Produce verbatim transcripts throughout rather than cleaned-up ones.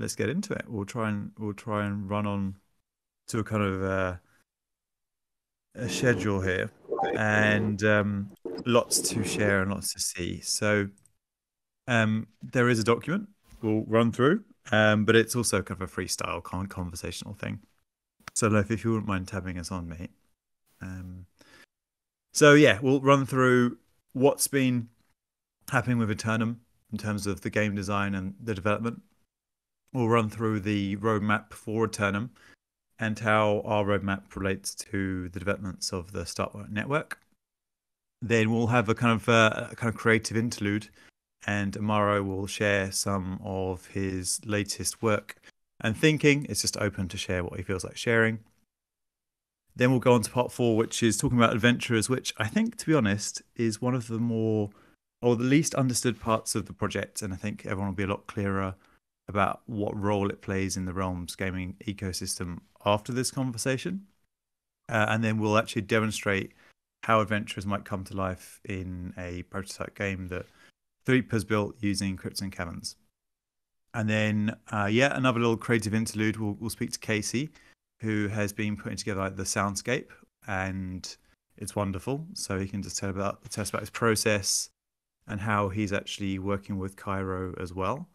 let's get into it. We'll try and we'll try and run on to a kind of uh, a schedule here, and um, lots to share and lots to see. So um, there is a document we'll run through, um, but it's also kind of a freestyle con conversational thing. So Lofi, if you wouldn't mind tabbing us on, mate. Um, so yeah, we'll run through what's been happening with Eternum in terms of the game design and the development. We'll run through the roadmap for Eternum and how our roadmap relates to the developments of the StarkWare network. Then we'll have a kind of uh, a kind of creative interlude, and Amaro will share some of his latest work and thinking. It's just open to share what he feels like sharing. Then we'll go on to part four, which is talking about Adventurers, which I think, to be honest, is one of the more or the least understood parts of the project, and I think everyone will be a lot clearer about what role it plays in the Realms gaming ecosystem after this conversation. Uh, and then we'll actually demonstrate how Adventurers might come to life in a prototype game that Threep has built using Crypts and Caverns. And then, uh, yeah, another little creative interlude. We'll, we'll speak to Casey, who has been putting together like, the soundscape, and it's wonderful. So he can just tell, about, tell us about his process and how he's actually working with Cairo as well.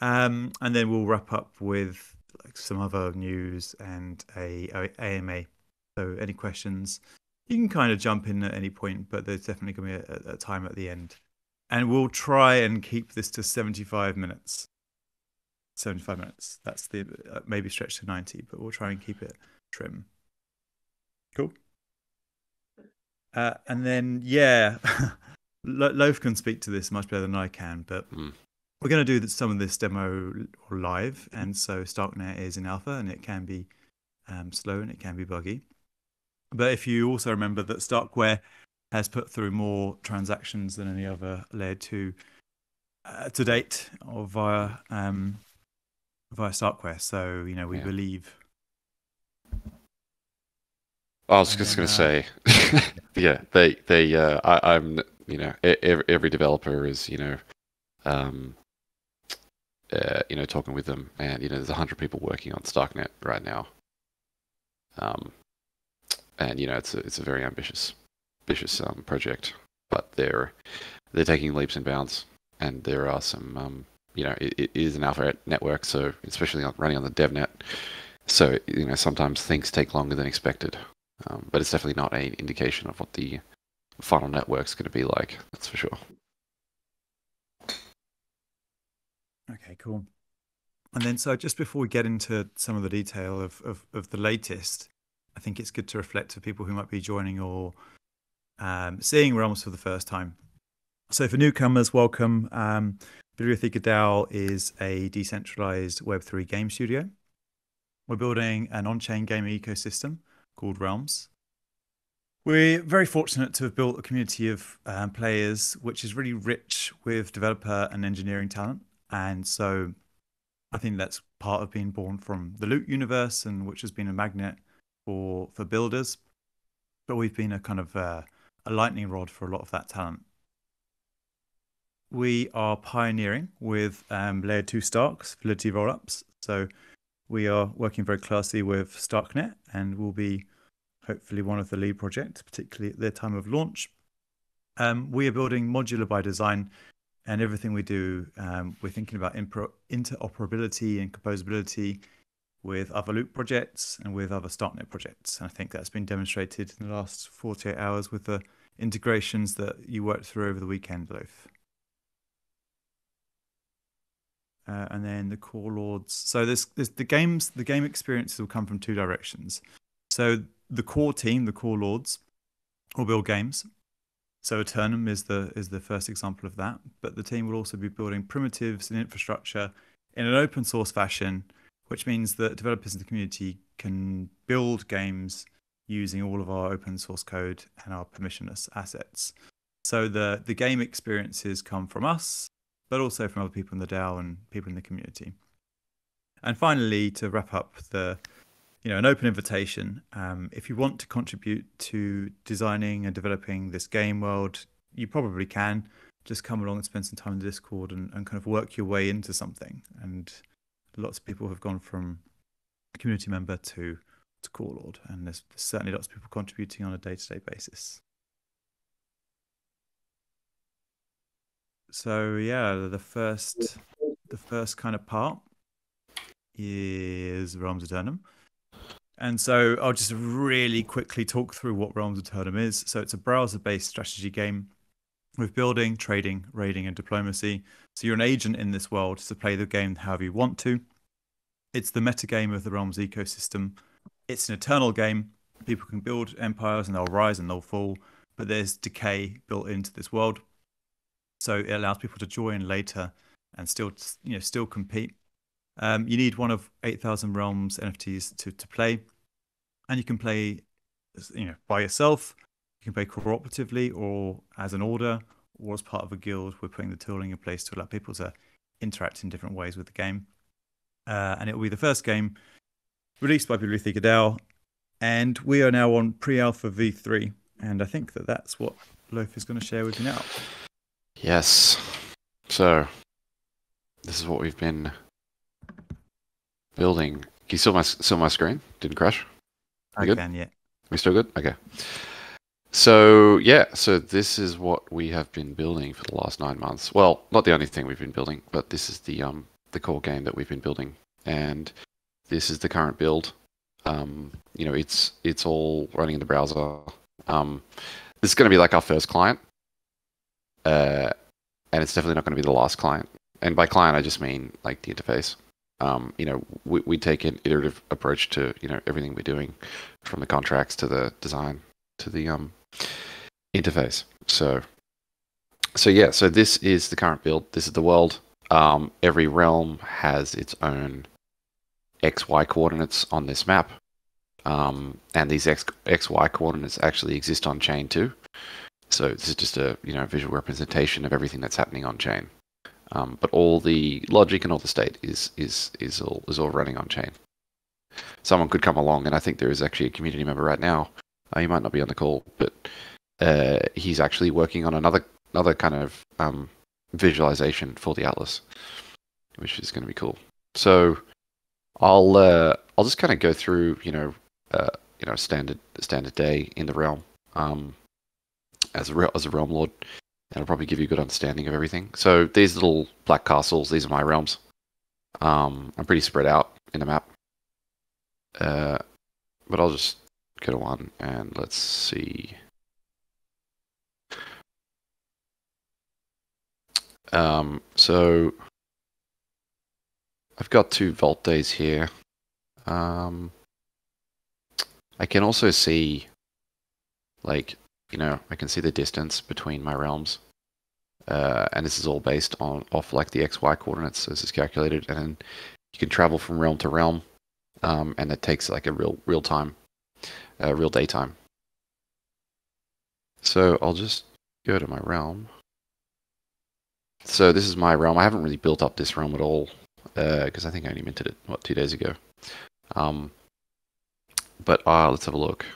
Um, and then we'll wrap up with like, some other news and a, a AMA. So any questions, you can kind of jump in at any point, but there's definitely going to be a, a time at the end. And we'll try and keep this to seventy-five minutes. seventy-five minutes. That's the uh, maybe stretch to ninety, but we'll try and keep it trim. Cool. Uh, and then, yeah, Loaf can speak to this much better than I can, but mm. we're going to do some of this demo live. And so Starknet is in alpha, and it can be um, slow and it can be buggy. But if you also remember that StarkWare has put through more transactions than any other layer two uh, to date, or via um, via StarkWare. So you know we yeah. believe. I was and just going to uh, say, yeah, they they uh, I, I'm you know every, every developer is you know, um, uh, you know talking with them, and you know there's a hundred people working on Starknet right now. Um, and you know it's a, it's a very ambitious. ambitious um, project, but they're they're taking leaps and bounds, and there are some um, you know it, it is an alpha network, so especially on, running on the DevNet, so you know sometimes things take longer than expected, um, but it's definitely not an indication of what the final network's going to be like. That's for sure. Okay, cool. And then so just before we get into some of the detail of of, of the latest, I think it's good to reflect to people who might be joining or Um, seeing Realms for the first time. So for newcomers, welcome. Um, Bibliotheca DAO is a decentralized web three game studio. We're building an on-chain gaming ecosystem called Realms. We're very fortunate to have built a community of um, players, which is really rich with developer and engineering talent. And so I think that's part of being born from the Loot universe, and which has been a magnet for, for builders. But we've been a kind of... Uh, a lightning rod for a lot of that talent. We are pioneering with um, layer two Starks, validity rollups. So we are working very closely with Starknet, and will be hopefully one of the lead projects, particularly at their time of launch. Um, we are building modular by design, and everything we do, um, we're thinking about interoperability and composability with other Loot projects and with other Starknet projects. And I think that's been demonstrated in the last forty-eight hours with the integrations that you worked through over the weekend, Loaf. Uh, and then the core lords. So this, this, the games, the game experiences will come from two directions. So the core team, the core lords, will build games. So Eternum is the is the first example of that. But the team will also be building primitives and infrastructure in an open source fashion, which means that developers in the community can build games using all of our open source code and our permissionless assets. So the, the game experiences come from us, but also from other people in the DAO and people in the community. And finally, to wrap up the, you know, an open invitation, um, if you want to contribute to designing and developing this game world, you probably can. Just come along and spend some time in the Discord and, and kind of work your way into something. And lots of people have gone from community member to to Core Lord, and there's certainly lots of people contributing on a day-to-day basis. So yeah, the first the first kind of part is Realms Eternum. And so I'll just really quickly talk through what Realms Eternum is. So it's a browser-based strategy game with building, trading, raiding, and diplomacy. So you're an agent in this world to play the game however you want to. It's the metagame of the Realms ecosystem. It's an eternal game. People can build empires and they'll rise and they'll fall, but there's decay built into this world. So it allows people to join later and still, you know, still compete. Um, you need one of eight thousand Realms N F Ts to, to play, and you can play, you know, by yourself, you can play cooperatively or as an order or as part of a guild. We're putting the tooling in place to allow people to interact in different ways with the game. Uh, and it will be the first game released by Bibliotheca DAO, and we are now on pre-alpha V three, and I think that that's what Loaf is going to share with you now. Yes. So, this is what we've been building. Can you still my, still my screen? Didn't crash? We I good? can, yeah. We still good? Okay. So, yeah. So, this is what we have been building for the last nine months. Well, not the only thing we've been building, but this is the um the core game that we've been building. And this is the current build. Um, you know, it's, it's all running in the browser. Um, this is going to be like our first client. Uh, and it's definitely not going to be the last client. And by client, I just mean like the interface. Um, you know, we, we take an iterative approach to, you know, everything we're doing, from the contracts to the design to the um, interface. So, so yeah, so this is the current build. This is the world. Um, every realm has its own X Y coordinates on this map. Um, and these X, XY coordinates actually exist on chain too. So this is just a, you know, visual representation of everything that's happening on chain. Um, but all the logic and all the state is is is all is all running on chain. Someone could come along, and I think there is actually a community member right now. Uh, he might not be on the call, but uh, he's actually working on another another kind of um, visualization for the Atlas, which is going to be cool. So I'll uh, I'll just kind of go through, you know, uh, you know, standard standard day in the realm um, as a as a realm lord. That'll probably give you a good understanding of everything. So these little black castles, these are my realms. Um, I'm pretty spread out in the map. Uh, but I'll just go to one and let's see. Um, so I've got two vault days here. Um, I can also see, like, you know, I can see the distance between my realms. Uh, and this is all based on off like the X Y coordinates. So this is calculated, and then you can travel from realm to realm. Um, and it takes like a real real time, uh, real daytime. So I'll just go to my realm. So this is my realm. I haven't really built up this realm at all, because uh, I think I only minted it, what, two days ago. Um, but uh, let's have a look.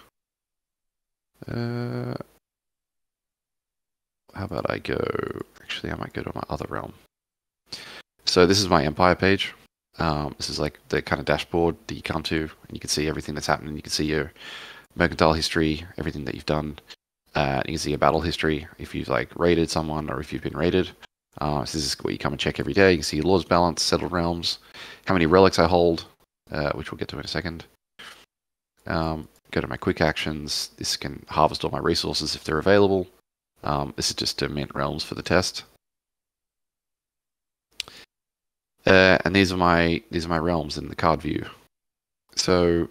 Uh, how about I go, actually I might go to my other realm. So this is my empire page. Um, this is like the kind of dashboard that you come to, and you can see everything that's happening. You can see your mercantile history, everything that you've done. Uh, you can see your battle history, if you've like raided someone or if you've been raided. Uh, so this is what you come and check every day. You can see your lords balance, settled realms, how many relics I hold, uh, which we'll get to in a second. Um, Go to my quick actions. This can harvest all my resources if they're available. Um, this is just to mint realms for the test. Uh, and these are my these are my realms in the card view. So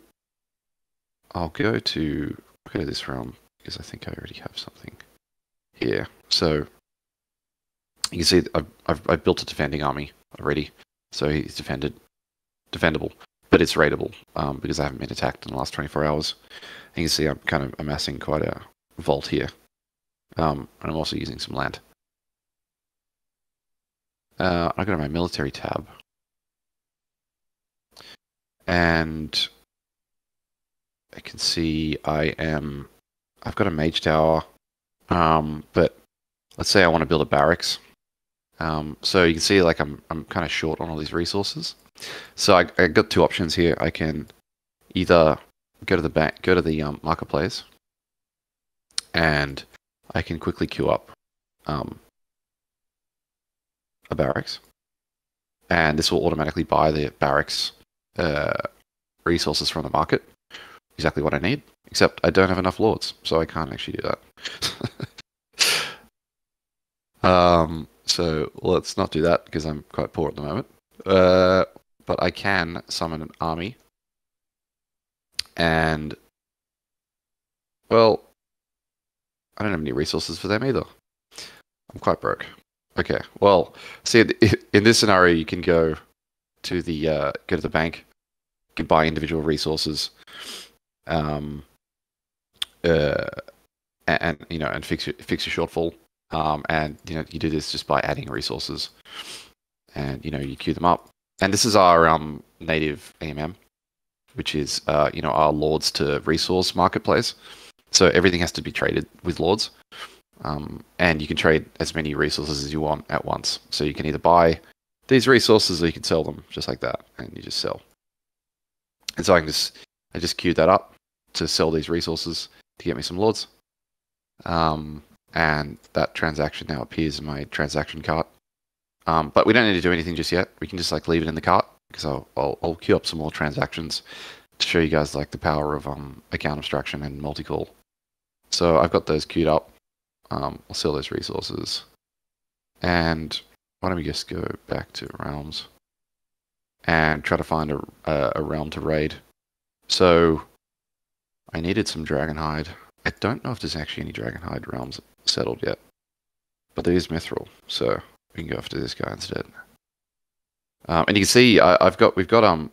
I'll go to go to this realm because I think I already have something here. So you can see I've I've, I've built a defending army already. So he's defended, defendable. But it's raidable um, because I haven't been attacked in the last twenty-four hours. And you can see I'm kind of amassing quite a vault here. Um, and I'm also using some land. Uh, I go to my military tab. And I can see I am... I've got a mage tower. Um, but let's say I want to build a barracks. Um, so you can see, like, I'm I'm kind of short on all these resources. So I, I got two options here. I can either go to the back, go to the um, marketplace, and I can quickly queue up um, a barracks, and this will automatically buy the barracks uh, resources from the market, exactly what I need. Except I don't have enough lords, so I can't actually do that. um, so let's not do that because I'm quite poor at the moment. Uh, but I can summon an army, and well, I don't have any resources for them either. I'm quite broke. Okay, well, see, in this scenario, you can go to the uh, go to the bank, you can buy individual resources, um, uh, and you know, and fix your, fix your shortfall. Um, and you know, you do this just by adding resources, and you know, you queue them up. And this is our um, native A M M, which is uh, you know, our Lords to Resource marketplace. So everything has to be traded with Lords. Um, and you can trade as many resources as you want at once. So you can either buy these resources or you can sell them just like that, and you just sell. And so I can just, I just queued that up to sell these resources to get me some Lords. Um, and that transaction now appears in my transaction cart. Um, but we don't need to do anything just yet. We can just like leave it in the cart, because I'll, I'll, I'll queue up some more transactions to show you guys like the power of um, account abstraction and multi-call. So I've got those queued up. Um, I'll sell those resources. And why don't we just go back to Realms and try to find a, a, a realm to raid. So I needed some Dragonhide. I don't know if there's actually any Dragonhide realms settled yet, but there is Mithril, so we can go after this guy instead. Um, and you can see I, I've got we've got um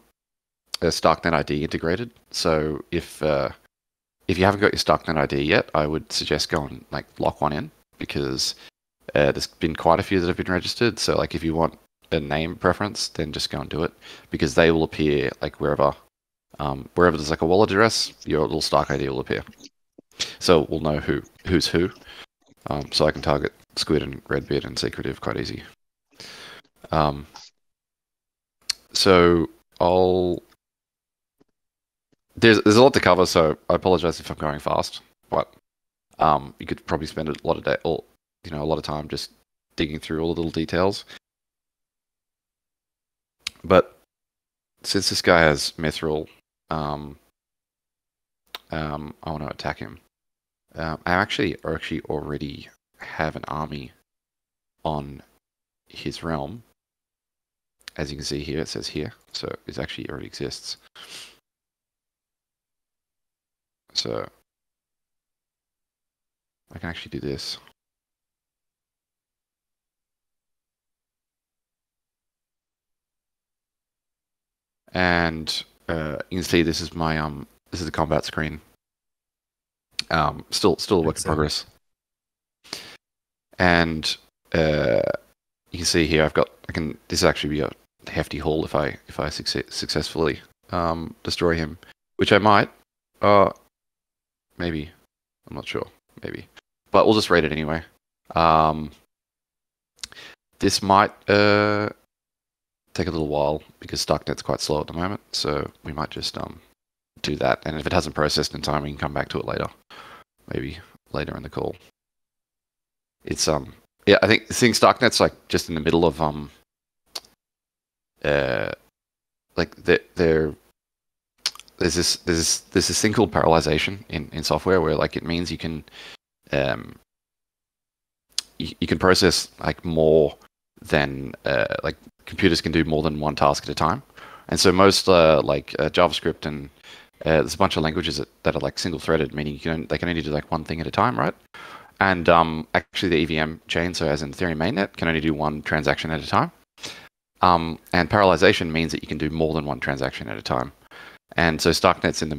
a Starknet I D integrated. So if uh, If you haven't got your Starknet I D yet, I would suggest go and like lock one in, because uh, there's been quite a few that have been registered. So like if you want a name preference, then just go and do it, because they will appear like wherever, um, wherever there's like a wallet address, your little Stark I D will appear. So we'll know who who's who. Um, so I can target Squid and Redbeard and Secretive quite easy. Um, so I'll. There's, there's a lot to cover, so I apologize if I'm going fast, but um, you could probably spend a lot of day, or, you know, a lot of time just digging through all the little details. But since this guy has Mithril, um, um, I want to attack him. Um, I actually, actually already have an army on his realm, as you can see here. It says here, so it actually already exists. So I can actually do this. And uh, you can see this is my um this is the combat screen. Um still still a work in progress. And uh you can see here I've got I can this will actually be a hefty haul if I if I succe successfully um destroy him, which I might. Uh Maybe. I'm not sure. Maybe. But we'll just rate it anyway. Um, this might uh, take a little while because Starknet's quite slow at the moment. So we might just um, do that. And if it hasn't processed in time, we can come back to it later. Maybe later in the call. It's, um, yeah, I think seeing Starknet's like just in the middle of, um, uh, like they're, they're There's this there's this, there's this thing called parallelization in, in software, where like it means you can um you, you can process like more than uh, like computers can do more than one task at a time. And so most uh, like uh, JavaScript and uh, there's a bunch of languages that, that are like single threaded, meaning you can they can only do like one thing at a time, right? And um actually the E V M chain, so as in Ethereum Mainnet, can only do one transaction at a time. Um and parallelization means that you can do more than one transaction at a time. And so Starknet's in the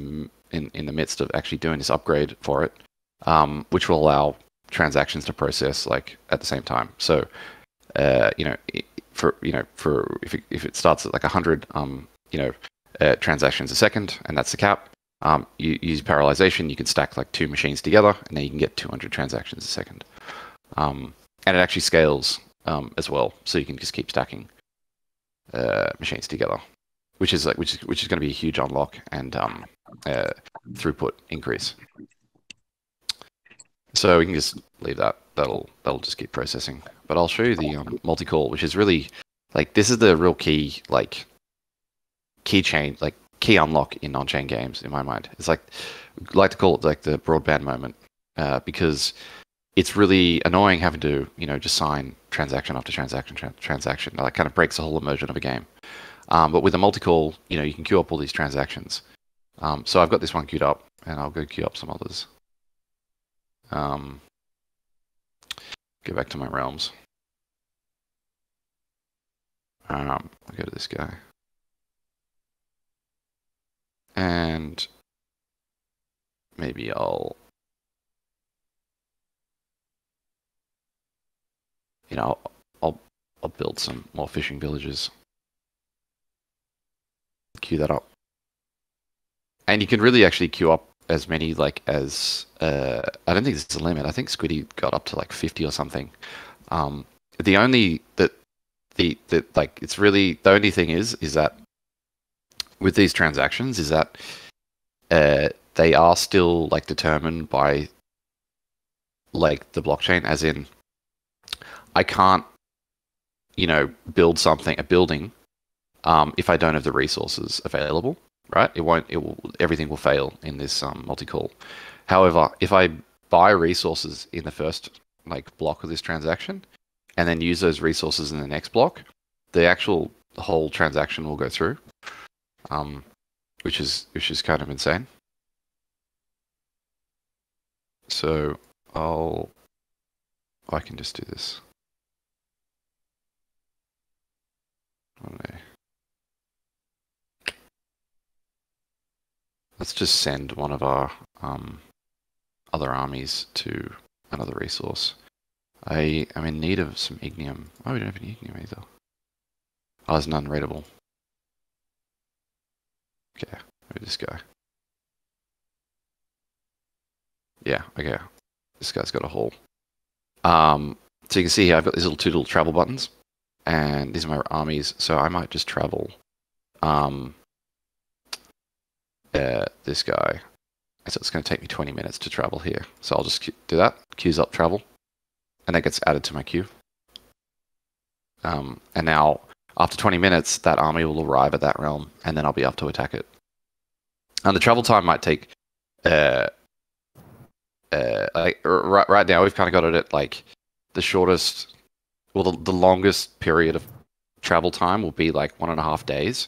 in, in the midst of actually doing this upgrade for it, um, which will allow transactions to process like at the same time. So, uh, you know, for you know for if it, if it starts at like one hundred, um, you know, uh, transactions a second, and that's the cap. Um, you, you use parallelization, you can stack like two machines together, and then you can get two hundred transactions a second. Um, and it actually scales um, as well, so you can just keep stacking uh, machines together, which is like which is which is going to be a huge unlock and um, uh, throughput increase. So we can just leave that. That'll that'll just keep processing. But I'll show you the um, multi-call, which is really like this is the real key like key change like key unlock in on-chain games in my mind. It's like I like to call it like the broadband moment uh, because it's really annoying having to you know just sign transaction after transaction tra transaction. That kind of breaks the whole immersion of a game. Um, but with a multi-call, you know you can queue up all these transactions. Um, so I've got this one queued up, and I'll go queue up some others. Um, go back to my realms. Um, I'll go to this guy. And maybe I'll, you know, I'll, I'll build some more fishing villages. Queue that up. And you can really actually queue up as many like as uh, I don't think there's a limit. I think Squiddy got up to like fifty or something. Um, the only that the that like it's really the only thing is is that with these transactions is that uh, they are still like determined by like the blockchain. As in, I can't you know build something a building um, if I don't have the resources available. Right, it won't. It will. Everything will fail in this um, multi-call. However, if I buy resources in the first like block of this transaction, and then use those resources in the next block, the actual the whole transaction will go through, um, which is which is kind of insane. So I'll. I can just do this. Okay. Let's just send one of our um, other armies to another resource. I am in need of some ignium. Oh, we don't have any ignium either. Oh, there's none readable. Okay, maybe this guy. Yeah, okay. This guy's got a haul. Um, so you can see here, I've got these little two little travel buttons, and these are my armies. So I might just travel. Um, Uh, this guy. So it's going to take me twenty minutes to travel here. So I'll just do that. Queues up travel. And that gets added to my queue. Um, and now, after twenty minutes, that army will arrive at that realm, and then I'll be up to attack it. And the travel time might take... Uh, uh, like, right, right now, we've kind of got it at like the shortest... Well, the, the longest period of travel time will be like one and a half days.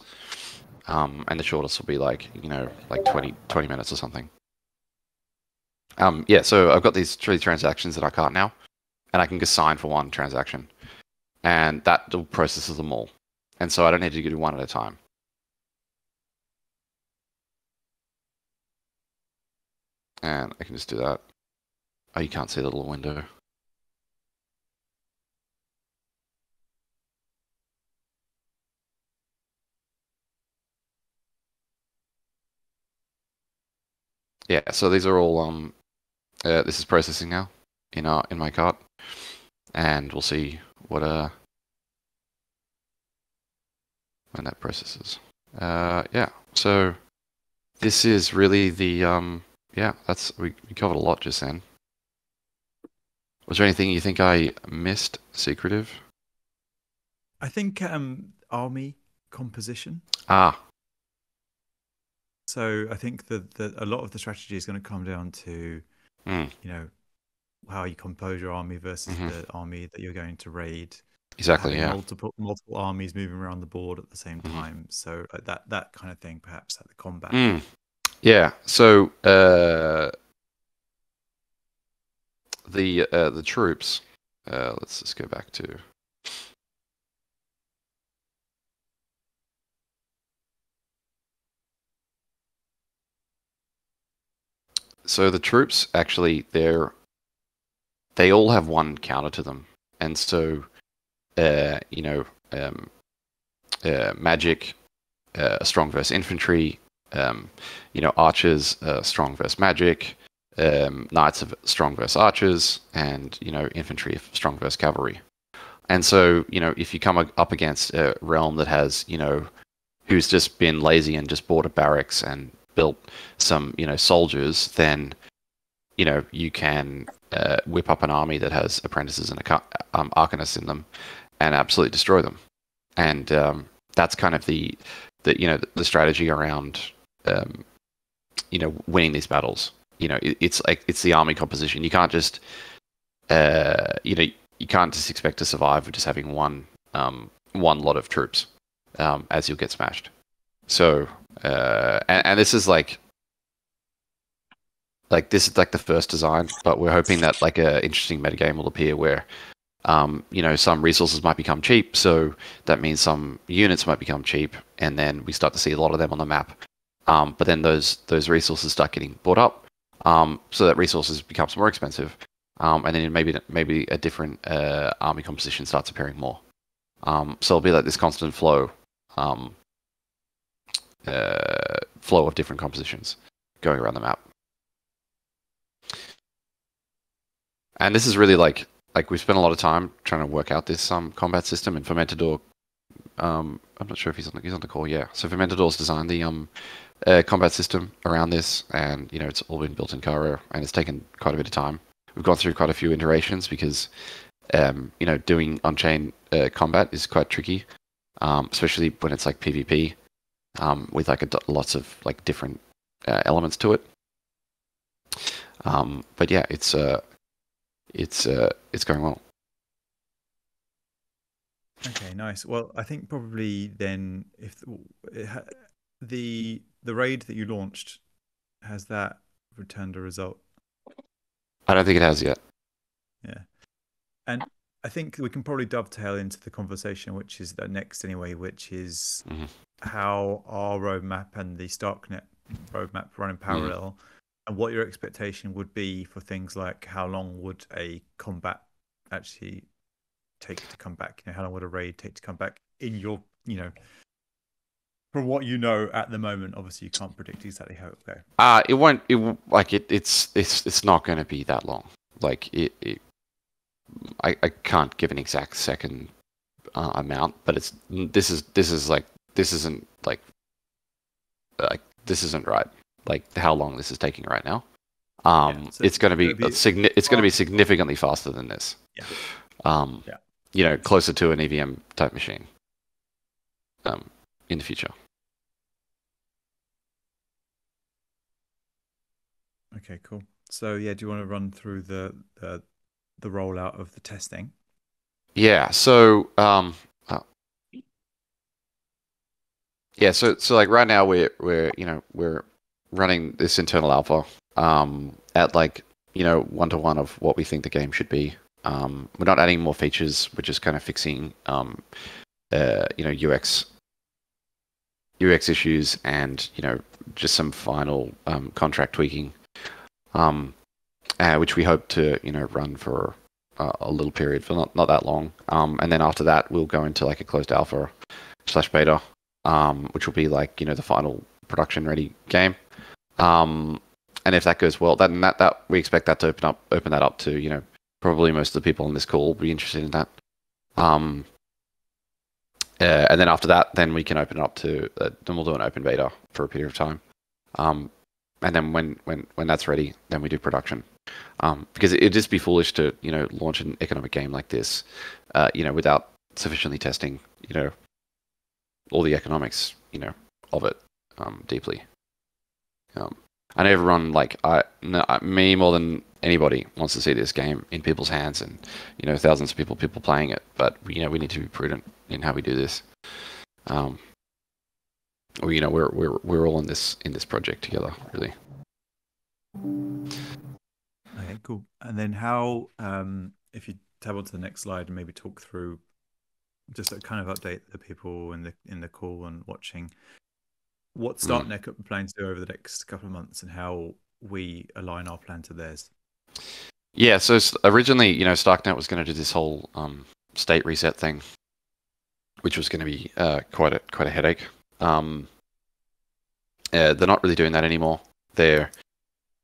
Um, and the shortest will be like, you know, like twenty, twenty minutes or something. Um, yeah, so I've got these three transactions that I can't now, and I can just sign for one transaction. And that processes them all. And so I don't need to do one at a time. And I can just do that. Oh, you can't see the little window. Yeah, so these are all. Um, uh, this is processing now in our in my cart, and we'll see what uh when that processes. Uh, yeah, so this is really the um yeah that's we, we covered a lot just then. Was there anything you think I missed? Secretive. I think um army composition. Ah. So I think that a lot of the strategy is going to come down to, mm. you know, how you compose your army versus mm-hmm. the army that you're going to raid. Exactly. Yeah. Multiple multiple armies moving around the board at the same mm-hmm. time. So like that that kind of thing, perhaps at the combat. Mm. Yeah. So uh, the uh, the troops. Uh, let's just go back to. So the troops actually they're they all have one counter to them, and so uh, you know um, uh, magic uh, strong versus infantry, um, you know archers uh, strong versus magic, um, knights of strong versus archers, and you know infantry strong versus cavalry. And so, you know, if you come up against a realm that has, you know, who's just been lazy and just bought a barracks and built some, you know, soldiers, then, you know, you can uh, whip up an army that has apprentices and um, arcanists in them and absolutely destroy them. And um, that's kind of the, the, you know, the strategy around, um, you know, winning these battles. You know, it, it's like, it's the army composition. You can't just, uh, you know, you can't just expect to survive with just having one, um, one lot of troops, um, as you'll get smashed. So, uh, and, and this is like, like this is like the first design, but we're hoping that like a interesting metagame will appear where, um, you know, some resources might become cheap. So that means some units might become cheap, and then we start to see a lot of them on the map. Um, but then those those resources start getting bought up, um, so that resources becomes more expensive, um, and then maybe maybe a different uh, army composition starts appearing more. Um, so it'll be like this constant flow, um, uh, flow of different compositions going around the map. And this is really like, like we've spent a lot of time trying to work out this um, combat system, and Fermentador, um, I'm not sure if he's on the, he's on the call, yeah. So Fermentador's designed the um, uh, combat system around this, and you know, it's all been built in Cairo, and it's taken quite a bit of time. We've gone through quite a few iterations because um, you know, doing on-chain uh, combat is quite tricky, um, especially when it's like PvP um, with like a, lots of like different uh, elements to it. Um, but yeah, it's uh, It's uh, it's going well. Okay, nice. Well, I think probably then if the the raid that you launched, has that returned a result? I don't think it has yet. Yeah, and I think we can probably dovetail into the conversation, which is that next anyway, which is mm-hmm. how our roadmap and the Starknet roadmap run in parallel. Mm-hmm. And what your expectation would be for things like how long would a combat actually take to come back? You know, how long would a raid take to come back in your, you know, from what you know at the moment? Obviously, you can't predict exactly how it will go. Uh, it won't. It like it. It's it's it's not going to be that long. Like it. it I I can't give an exact second uh, amount, but it's this is this is like this isn't like like this isn't right. Like how long this is taking right now, um, yeah, so it's going to be, be it's going to be significantly faster than this. Yeah. Um, yeah. You know, closer to an E V M type machine. Um, in the future. Okay, cool. So yeah, do you want to run through the the, the rollout of the testing? Yeah. So um, oh. yeah. So so like right now we're we're you know we're running this internal alpha um, at like, you know, one to one of what we think the game should be. Um, we're not adding more features. We're just kind of fixing, um, uh, you know, U X, U X issues and, you know, just some final um, contract tweaking, um, uh, which we hope to, you know, run for a, a little period, for not, not that long. Um, and then after that, we'll go into like a closed alpha slash beta, um, which will be like, you know, the final production ready game. Um, and if that goes well, then that, that we expect that to open up, open that up to, you know, probably most of the people on this call will be interested in that. Um, uh, and then after that, then we can open it up to, uh, then we'll do an open beta for a period of time. Um, and then when, when, when that's ready, then we do production. Um, because it'd just be foolish to, you know, launch an economic game like this, uh, you know, without sufficiently testing, you know, all the economics, you know, of it, um, deeply. Um, I know everyone, like I, no, me more than anybody, wants to see this game in people's hands, and you know, thousands of people, people playing it. But you know, we need to be prudent in how we do this. Um, or, you know, we're we're we're all in this in this project together, really. Okay, cool. And then how? Um, if you tab onto the next slide and maybe talk through, just like kind of update the people in the in the call and watching. What Starknet mm. plans to do over the next couple of months, and how we align our plan to theirs? Yeah, so originally, you know, Starknet was going to do this whole um, state reset thing, which was going to be uh, quite a quite a headache. Um, uh, they're not really doing that anymore. They're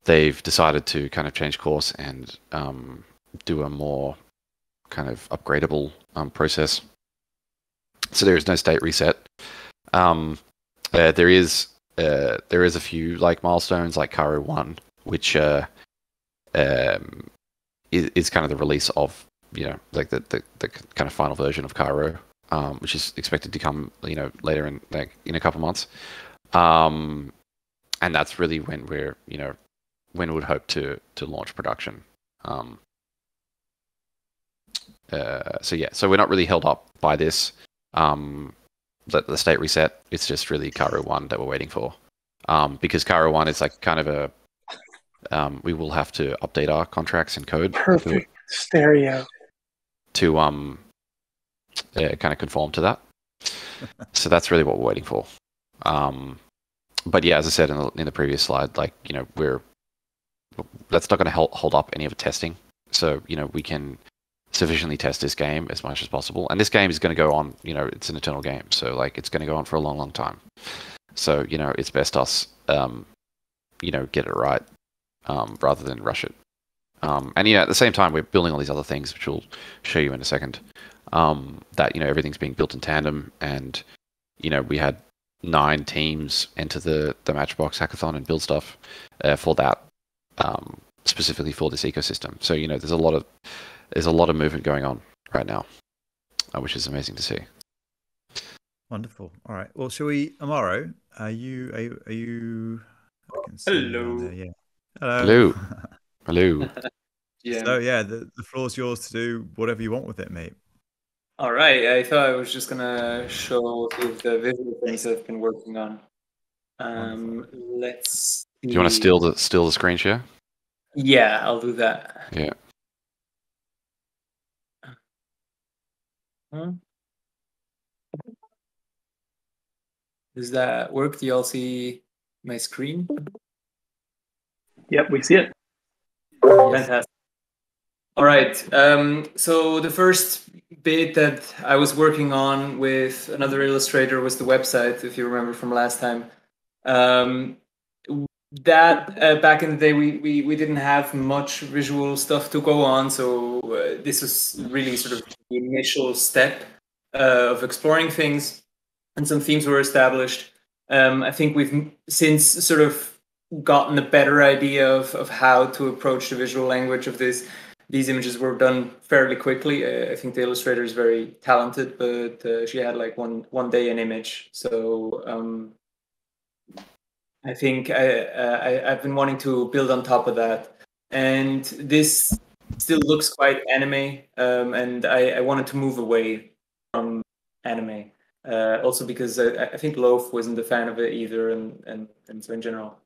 they've decided to kind of change course and um, do a more kind of upgradable um, process. So there is no state reset. Um, uh, there is uh, there is a few like milestones, like Cairo one, which uh, um, is, is kind of the release of you know like the the, the kind of final version of Cairo, um, which is expected to come you know later in like in a couple months, um, and that's really when we're you know when we would hope to to launch production. Um, uh, so yeah, so we're not really held up by this. Um, the, the state reset, it's just really Cairo one that we're waiting for. Um, because Cairo one is like kind of a, um, we will have to update our contracts and code. Perfect stereo. To um, yeah, kind of conform to that. So that's really what we're waiting for. Um, but yeah, as I said in the, in the previous slide, like, you know, we're, that's not going to hold, hold up any of the testing. So, you know, we can sufficiently test this game as much as possible, and this game is going to go on. You know, it's an eternal game, so like it's going to go on for a long, long time. So you know, it's best us, um, you know, get it right um, rather than rush it. Um, and you know, at the same time, we're building all these other things, which we'll show you in a second. Um, that you know, everything's being built in tandem, and you know, we had nine teams enter the the Matchbox hackathon and build stuff uh, for that um, specifically for this ecosystem. So you know, there's a lot of There's a lot of movement going on right now, which is amazing to see. Wonderful. All right. Well, shall we, Amaro? Are you? Are you? Are you I can see hello. There, yeah. Hello. Hello. Hello. Yeah. So yeah, the, the floor's yours to do whatever you want with it, mate. All right. I thought I was just gonna show you the visual things I've been working on. Um, Wonderful. Let's. See. Do you want to steal the steal the screen share? Yeah, I'll do that. Yeah. Huh? Does that work? Do you all see my screen? Yep, we see it. Fantastic. All right. Um, so the first bit that I was working on with another illustrator was the website, if you remember from last time. Um, that uh, back in the day, we, we, we didn't have much visual stuff to go on, so uh, this was really sort of the initial step uh, of exploring things, and some themes were established. Um, I think we've since sort of gotten a better idea of, of how to approach the visual language of this. These images were done fairly quickly. Uh, I think the illustrator is very talented, but uh, she had like one, one day an image, so... Um, I think I, uh, I, I've been wanting to build on top of that. And this still looks quite anime, um, and I, I wanted to move away from anime. Uh, also because I, I think Loaf wasn't a fan of it either, and, and, and so in general.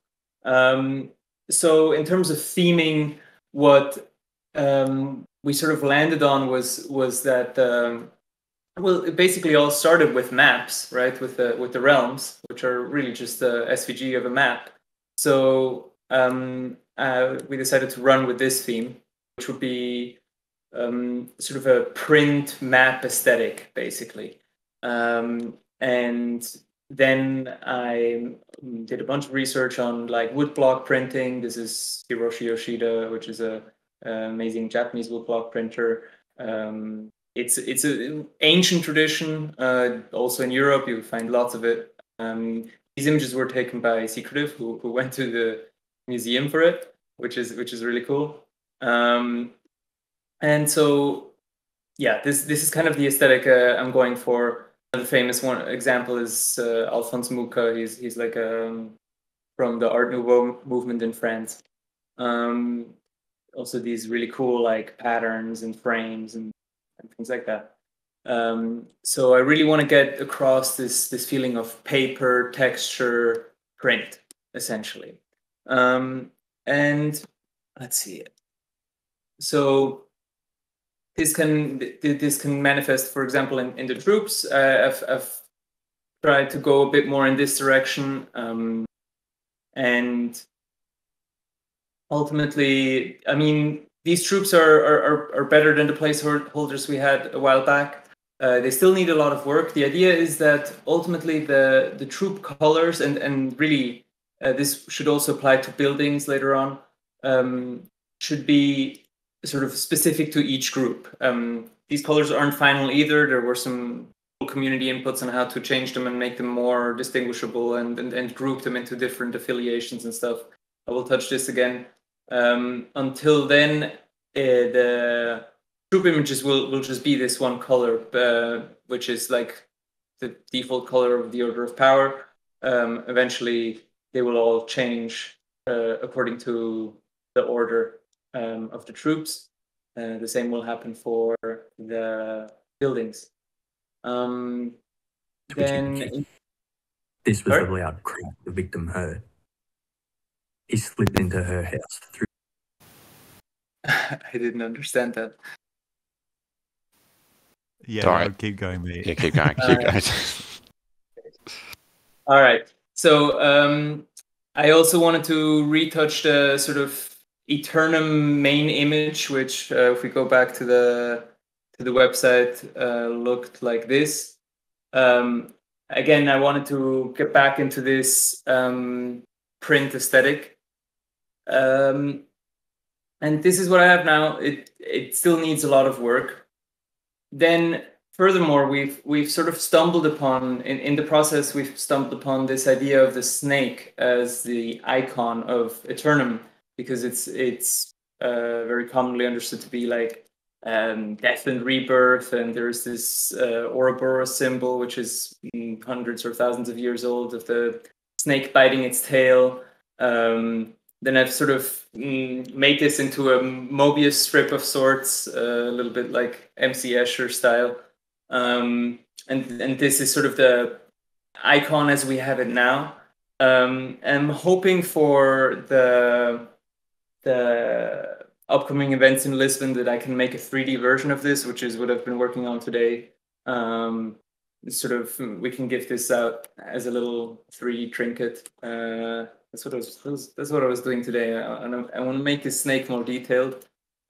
Um, so in terms of theming, what um, we sort of landed on was, was that, um, well, it basically all started with maps, right? With the with the realms, which are really just the S V G of a map. So um, uh, we decided to run with this theme, which would be um, sort of a print map aesthetic, basically. Um, and then I did a bunch of research on like woodblock printing. This is Hiroshi Yoshida, which is a, an amazing Japanese woodblock printer. Um, It's it's an ancient tradition. Uh, also in Europe, you find lots of it. Um, these images were taken by Secretive, who who went to the museum for it, which is which is really cool. Um, and so, yeah, this this is kind of the aesthetic uh, I'm going for. Another famous one example is uh, Alphonse Mucha. He's he's like um, from the Art Nouveau movement in France. Um, also, these really cool like patterns and frames and. And things like that. Um, so I really want to get across this this feeling of paper, texture, print, essentially. Um, and let's see. So this can this can manifest, for example, in, in the troops. Uh, I've, I've tried to go a bit more in this direction, um, and ultimately, I mean. These troops are, are, are better than the placeholders we had a while back. Uh, they still need a lot of work. The idea is that ultimately the, the troop colors, and, and really uh, this should also apply to buildings later on, um, should be sort of specific to each group. Um, these colors aren't final either. There were some community inputs on how to change them and make them more distinguishable and, and, and group them into different affiliations and stuff. I will touch this again. Um, until then, uh, the troop images will, will just be this one color, uh, which is like the default color of the Order of Power. Um, eventually, they will all change uh, according to the order um, of the troops. Uh, the same will happen for the buildings. Um, then this was the loud cry the victim heard. He slipped into her house through. I didn't understand that. Yeah, all right. Keep going, mate. Yeah, keep going. Keep all going. Right. All right. So um, I also wanted to retouch the sort of Eternum main image, which uh, if we go back to the to the website, uh, looked like this. Um, again, I wanted to get back into this um, print aesthetic. Um, and this is what I have now. It it still needs a lot of work. Then furthermore, we've we've sort of stumbled upon, in, in the process, we've stumbled upon this idea of the snake as the icon of Eternum, because it's it's uh, very commonly understood to be like um, death and rebirth, and there's this uh, Ouroboros symbol, which is hundreds or thousands of years old, of the snake biting its tail. Um, then I've sort of mm, made this into a Mobius strip of sorts, uh, a little bit like M C Escher style. Um, and, and this is sort of the icon as we have it now. Um, I'm hoping for the, the upcoming events in Lisbon that I can make a three D version of this, which is what I've been working on today. Um, sort of, we can give this out as a little three D trinket. Uh, That's what I was. That's what I was doing today. I, I, I want to make this snake more detailed,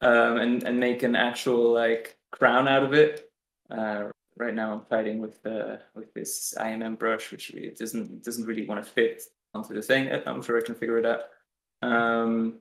um, and and make an actual like crown out of it. Uh, right now, I'm fighting with uh, with this I M M brush, which it doesn't it doesn't really want to fit onto the thing. I'm sure I can figure it out. Um,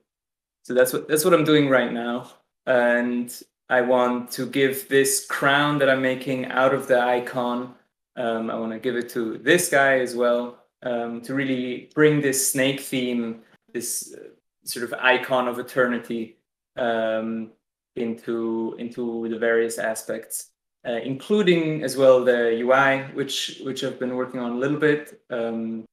so that's what that's what I'm doing right now, and I want to give this crown that I'm making out of the icon. Um, I want to give it to this guy as well. Um, to really bring this snake theme, this uh, sort of icon of eternity, um, into into the various aspects, uh, including as well the U I, which which I've been working on a little bit, um,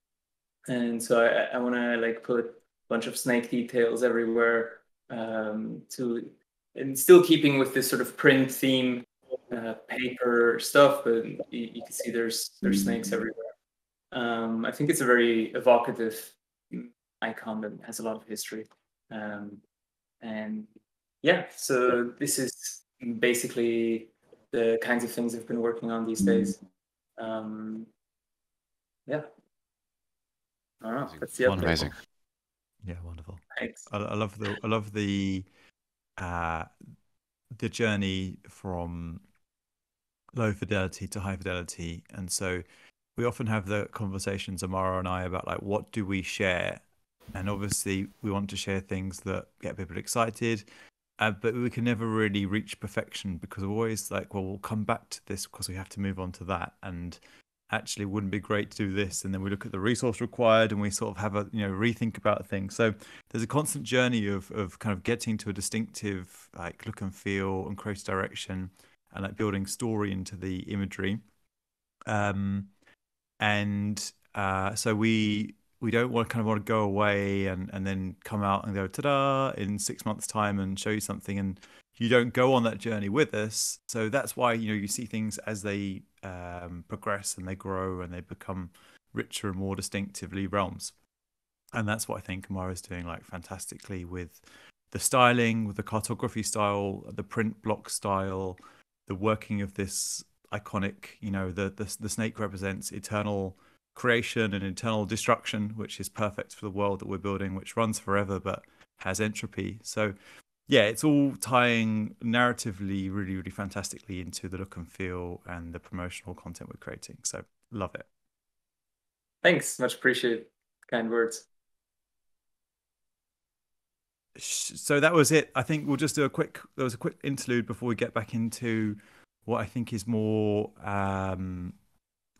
and so I, I want to like put a bunch of snake details everywhere, um, to and still keeping with this sort of print theme, uh, paper stuff, but you, you can see there's there's snakes everywhere. Um, I think it's a very evocative icon that has a lot of history. Um, and yeah, so this is basically the kinds of things I've been working on these days. Um, yeah. All right, that's the update. Amazing. Yeah, wonderful. Thanks. I, I love the, I love the, uh, the journey from low fidelity to high fidelity. And so we often have the conversations, Amara and I, about like, what do we share? And obviously we want to share things that get people excited, uh, but we can never really reach perfection because we're always like, well, we'll come back to this because we have to move on to that. And actually wouldn't be great to do this. And then we look at the resource required and we sort of have a, you know, rethink about things. So there's a constant journey of, of kind of getting to a distinctive like look and feel and creative direction and like building story into the imagery. Um, And uh, so we we don't want to kind of want to go away and, and then come out and go ta-da in six months' time and show you something, and you don't go on that journey with us. So that's why, you know, you see things as they um, progress and they grow and they become richer and more distinctively realms. And that's what I think Amara is doing like fantastically with the styling, with the cartography style, the print block style, the working of this iconic, you know, the, the the snake represents eternal creation and eternal destruction, which is perfect for the world that we're building, which runs forever but has entropy. So yeah, it's all tying narratively really, really fantastically into the look and feel and the promotional content we're creating. So love it. Thanks, much appreciated. Kind words. So that was it. I think we'll just do a quick, there was a quick interlude before we get back into what I think is more, um,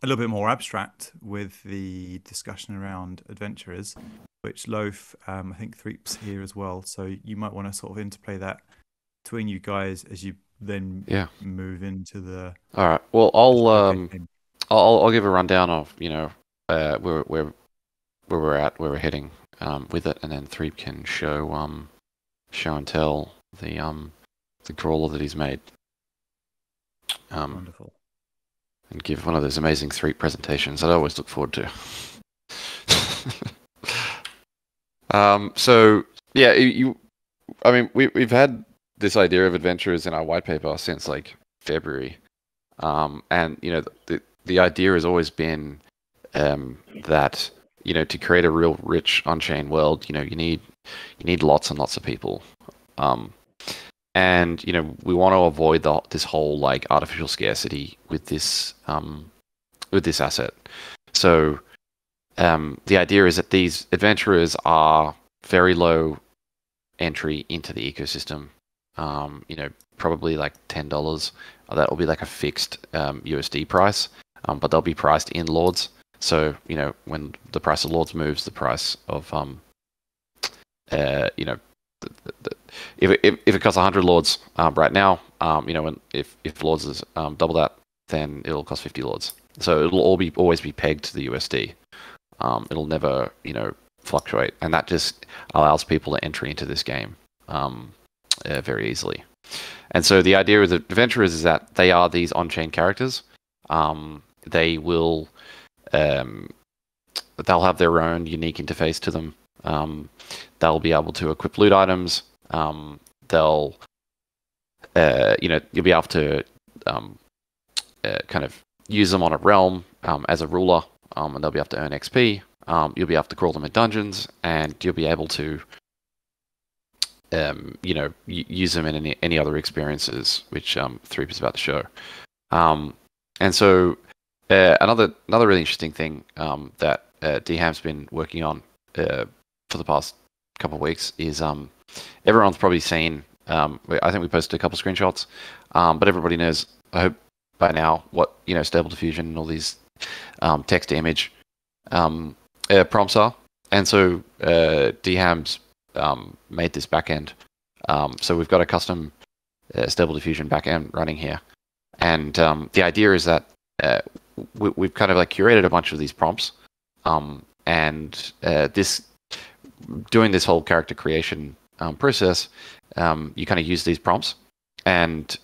a little bit more abstract with the discussion around Adventurers, which Loaf, um, I think Threep's here as well. So you might want to sort of interplay that between you guys as you then yeah. move into the... All right. Well, I'll, um, I'll, I'll give a rundown of, you know, uh, where, where, where we're at, where we're heading. Um, with it, and then Threep can show um, show and tell the um, the crawler that he's made. Um, Wonderful. And give one of those amazing Threep presentations that I always look forward to. um, so yeah, you. I mean, we we've had this idea of Adventurers in our white paper since like February, um, and you know the the idea has always been um, that. You know, to create a real rich on-chain world, you know, you need you need lots and lots of people, um, and you know, we want to avoid the, this whole like artificial scarcity with this um, with this asset. So um, the idea is that these adventurers are very low entry into the ecosystem. Um, you know, probably like ten dollars. That will be like a fixed um, U S D price, um, but they'll be priced in Lords. So, you know, when the price of Lords moves, the price of, um, uh, you know, the, the, the, if, if, if it costs one hundred Lords um, right now, um, you know, when, if, if Lords is um, double that, then it'll cost fifty Lords. So it'll all be always be pegged to the U S D. Um, it'll never, you know, fluctuate. And that just allows people to enter into this game um, uh, very easily. And so the idea of the Adventurers is that they are these on-chain characters. Um, they will... Um, they'll have their own unique interface to them. Um, they'll be able to equip loot items. Um, they'll, uh, you know, you'll be able to um, uh, kind of use them on a realm um, as a ruler, um, and they'll be able to earn X P. Um, you'll be able to crawl them in dungeons, and you'll be able to, um, you know, use them in any, any other experiences, which um, Threep is about to show. Um, and so. Uh, another another really interesting thing um, that uh, D Ham's been working on uh, for the past couple of weeks is um, everyone's probably seen. Um, I think we posted a couple of screenshots, um, but everybody knows. I hope by now what you know, Stable Diffusion and all these um, text to image um, uh, prompts are. And so uh, D Ham's um, made this backend. Um, so we've got a custom uh, Stable Diffusion backend running here, and um, the idea is that. Uh, we, we've kind of like curated a bunch of these prompts, um, and uh, this doing this whole character creation um, process, um, you kind of use these prompts. And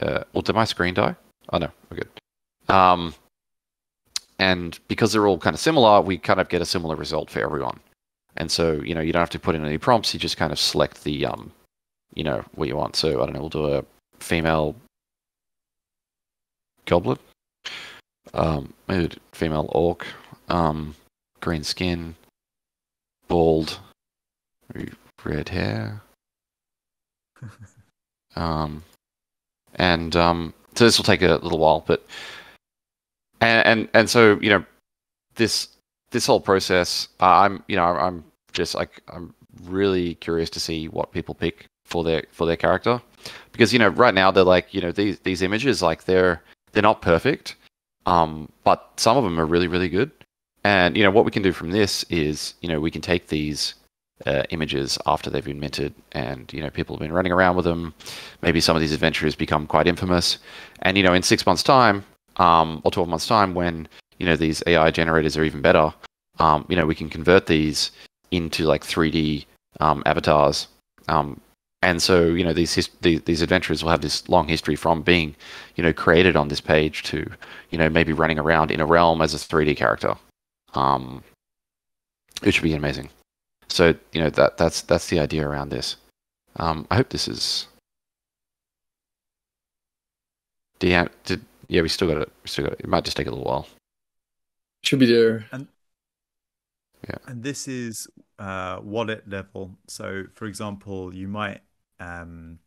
uh, well, did my screen die? Oh no, we're good. Um, and because they're all kind of similar, we kind of get a similar result for everyone. And so you know you don't have to put in any prompts. You just kind of select the um, you know what you want. So I don't know. We'll do a female goblin. Um, maybe female orc, um, green skin, bald, red hair, um, and um, so this will take a little while, but and and and so you know, this this whole process, uh, I'm you know I'm just like I'm really curious to see what people pick for their for their character, because you know right now they're like you know these these images like they're they're not perfect. Um, but some of them are really, really good. And, you know, what we can do from this is, you know, we can take these uh, images after they've been minted and, you know, people have been running around with them. Maybe some of these adventurers become quite infamous. And, you know, in six months' time um, or twelve months' time when, you know, these A I generators are even better, um, you know, we can convert these into, like, three D um, avatars. Um, and so, you know, these, his these, these adventurers will have this long history from being, you know, created on this page to... you know, maybe running around in a realm as a three D character. Um, it should be amazing. So, you know, that that's that's the idea around this. Um, I hope this is... Yeah, did, yeah, we still got it. We still got it. It might just take a little while. Should be there. And, yeah. And this is uh, wallet level. So, for example, you might um,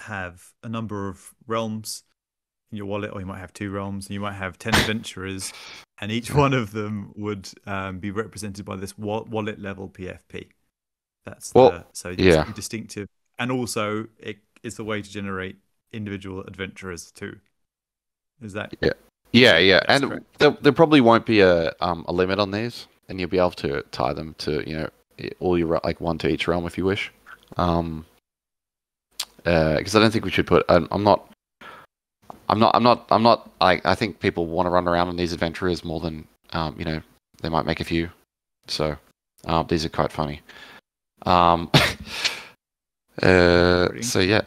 have a number of realms in your wallet, or you might have two realms, and you might have ten adventurers, and each one of them would um, be represented by this wa wallet level P F P. That's well, the, so it's yeah. distinctive, and also it is a way to generate individual adventurers too. Is that yeah, yeah, yeah? And there, there probably won't be a um a limit on these, and you'll be able to tie them to you know all your like one to each realm if you wish. Um, because uh, I don't think we should put. I'm, I'm not. I'm not. I'm not. I'm not. I I think people want to run around on these adventurers more than um you know they might make a few. So um these are quite funny. Um, uh, so yeah,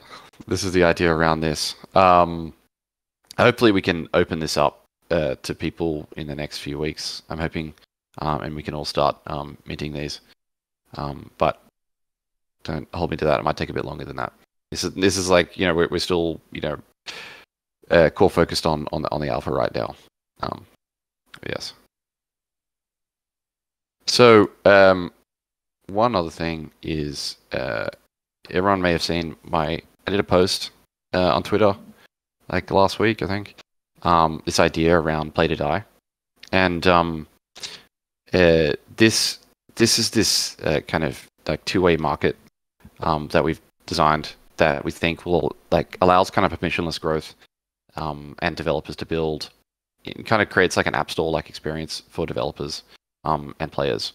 this is the idea around this. Um, hopefully we can open this up, uh, to people in the next few weeks. I'm hoping, um, and we can all start, um, minting these. Um, but don't hold me to that. It might take a bit longer than that. This is, this is like, you know, we're, we're still, you know, uh, core focused on, on the, on the alpha right now. Um, yes. So, um, one other thing is, uh, everyone may have seen my, I did a post uh, on Twitter like last week, I think, um, this idea around Play to Die. And um, uh, this this is this uh, kind of like two-way market um, that we've designed that we think will like allows kind of permissionless growth um, and developers to build. It kind of creates like an app store-like experience for developers um, and players.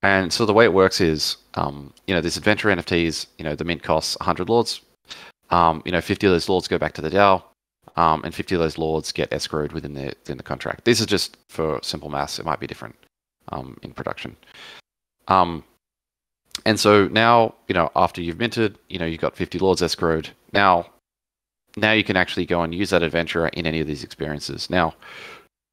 And so the way it works is, um, you know, this adventure N F Ts, you know, the mint costs one hundred lords. Um, you know, fifty of those lords go back to the DAO, um, and fifty of those lords get escrowed within the within the contract. This is just for simple maths. It might be different um, in production. Um, and so now, you know, after you've minted, you know, you've got fifty lords escrowed. Now, now you can actually go and use that adventurer in any of these experiences. Now,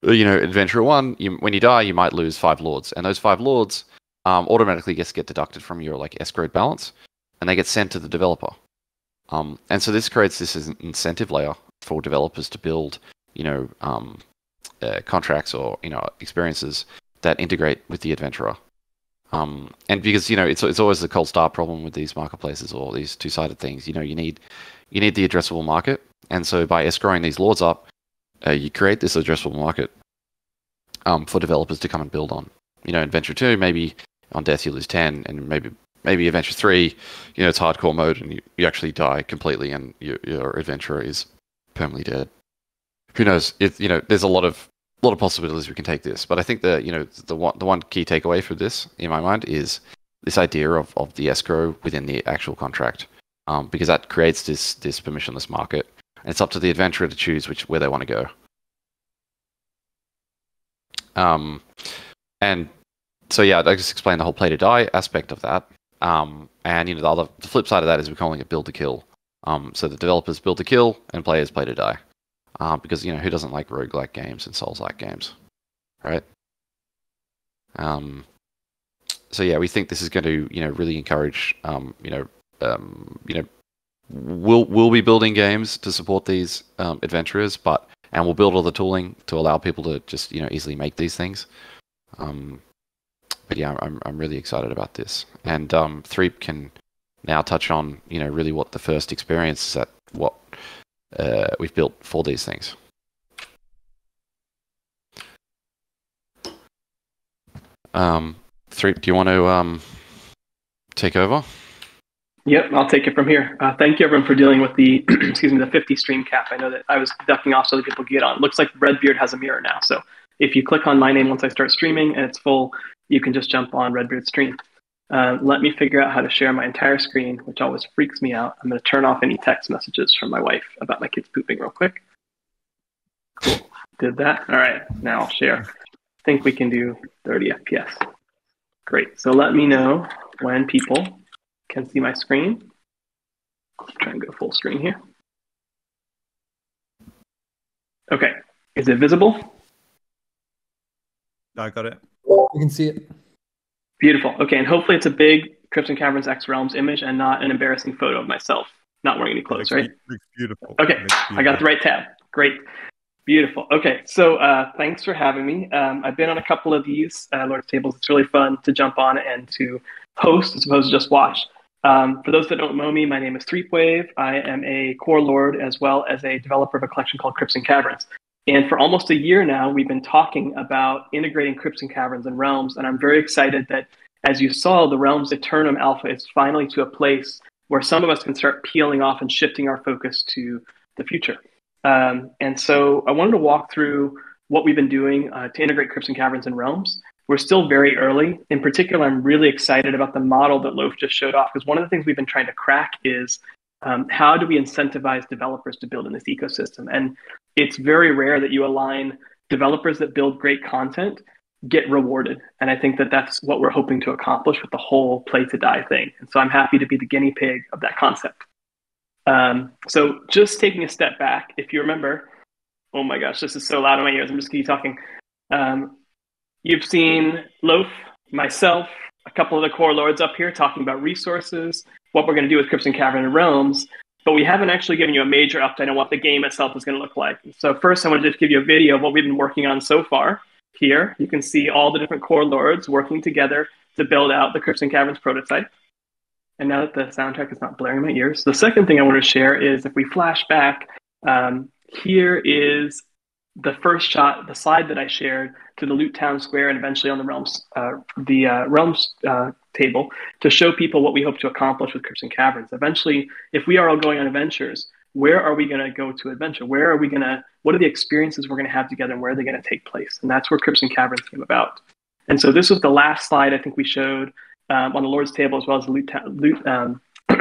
you know, adventurer one, you, when you die, you might lose five lords, and those five lords Um, automatically gets get deducted from your like escrowed balance, and they get sent to the developer. Um, and so this creates this incentive layer for developers to build, you know, um, uh, contracts or you know experiences that integrate with the adventurer. Um, and because you know it's it's always the cold start problem with these marketplaces or these two sided things. You know, you need you need the addressable market, and so by escrowing these lords up, uh, you create this addressable market um, for developers to come and build on. You know, adventure two maybe. On death, you lose ten, and maybe maybe adventure three, you know, it's hardcore mode, and you, you actually die completely, and your, your adventurer is permanently dead. Who knows? If you know, there's a lot of lot of possibilities we can take this. But I think the you know the one the one key takeaway for this in my mind is this idea of of the escrow within the actual contract, um, because that creates this this permissionless market, and it's up to the adventurer to choose which where they want to go. Um, and So yeah, I just explained the whole Play to Die aspect of that, um, and you know the other the flip side of that is we're calling it build to kill. Um, so the developers build to kill and players play to die, uh, because you know who doesn't like roguelike games and souls-like games, right? Um, so yeah, we think this is going to you know really encourage um, you know um, you know we'll we'll be building games to support these um, adventurers, but and we'll build all the tooling to allow people to just you know easily make these things. Um, But yeah, I'm I'm really excited about this, and um, Threep can now touch on you know really what the first experience is that what uh, we've built for these things. Um, Threep, do you want to um, take over? Yep, I'll take it from here. Uh, thank you everyone for dealing with the excuse me the fifty stream cap. I know that I was ducking off so that people could get on. It looks like Redbeard has a mirror now, so if you click on my name once I start streaming and it's full. You can just jump on Redbeard's stream. Uh, let me figure out how to share my entire screen, which always freaks me out. I'm going to turn off any text messages from my wife about my kids pooping real quick. Cool. Did that. All right. Now I'll share. I think we can do thirty F P S. Great. So let me know when people can see my screen. Let's try and go full screen here. Okay. Is it visible? I got it. We can see it. Beautiful. Okay, and hopefully it's a big Crypts and Caverns X Realms image and not an embarrassing photo of myself not wearing any clothes, right? It's beautiful. Okay, it's beautiful. I got the right tab. Great. Beautiful. Okay, so uh, thanks for having me. Um, I've been on a couple of these uh, Lords Tables. It's really fun to jump on and to host as opposed to just watch. Um, for those that don't know me, my name is Threepwave. I am a core lord as well as a developer of a collection called Crypts and Caverns. And for almost a year now, we've been talking about integrating Crypts and Caverns and Realms, and I'm very excited that as you saw, the Realms Eternum Alpha is finally to a place where some of us can start peeling off and shifting our focus to the future. Um, and so I wanted to walk through what we've been doing uh, to integrate Crypts and Caverns and Realms. We're still very early. In particular, I'm really excited about the model that Loaf just showed off, because one of the things we've been trying to crack is um, how do we incentivize developers to build in this ecosystem? And it's very rare that you align developers that build great content get rewarded. And I think that that's what we're hoping to accomplish with the whole Play to Die thing. And so I'm happy to be the guinea pig of that concept. Um, so just taking a step back, if you remember, oh my gosh, this is so loud in my ears, I'm just gonna keep talking. Um, you've seen Loaf, myself, a couple of the core lords up here talking about resources, what we're gonna do with Crypts and Caverns and Realms, but we haven't actually given you a major update on what the game itself is gonna look like. So first I wanna just give you a video of what we've been working on so far. Here, you can see all the different core lords working together to build out the Crypts and Caverns prototype. And now that the soundtrack is not blaring in my ears, the second thing I want to share is if we flash back, um, here is the first shot, the slide that I shared to the Loot Town Square and eventually on the Realms, uh, the, uh, realms uh, table to show people what we hope to accomplish with Crypts and Caverns. Eventually, if we are all going on adventures, where are we going to go to adventure? Where are we going to, what are the experiences we're going to have together and where are they going to take place? And that's where Crypts and Caverns came about. And so this was the last slide I think we showed um, on the Lord's Table as well as the Loot, ta loot, um,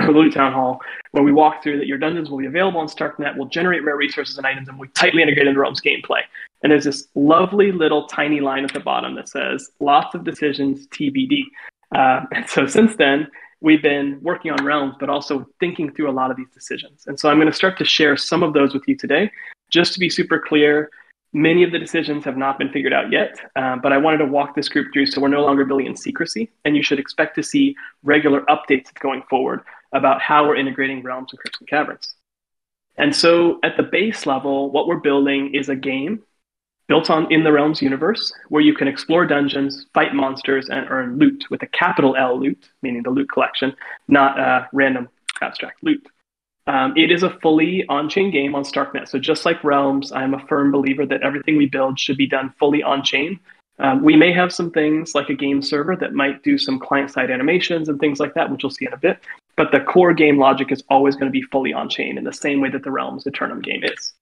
Loot Town Hall, where we walked through that your dungeons will be available on Starknet, will generate rare resources and items, and we tightly integrate into Realms gameplay. And there's this lovely little tiny line at the bottom that says, lots of decisions, T B D. Uh, and so since then, we've been working on Realms, but also thinking through a lot of these decisions. And so I'm going to start to share some of those with you today. Just to be super clear, many of the decisions have not been figured out yet, uh, but I wanted to walk this group through so we're no longer building in secrecy, and you should expect to see regular updates going forward about how we're integrating Realms and Crypts and Caverns. And so at the base level, what we're building is a game built on in the Realms universe, where you can explore dungeons, fight monsters, and earn loot with a capital L loot, meaning the loot collection, not a random abstract loot. Um, it is a fully on-chain game on Starknet. So just like Realms, I'm a firm believer that everything we build should be done fully on-chain. Um, we may have some things like a game server that might do some client-side animations and things like that, which you'll see in a bit. But the core game logic is always going to be fully on-chain in the same way that the Realms Eternum game is.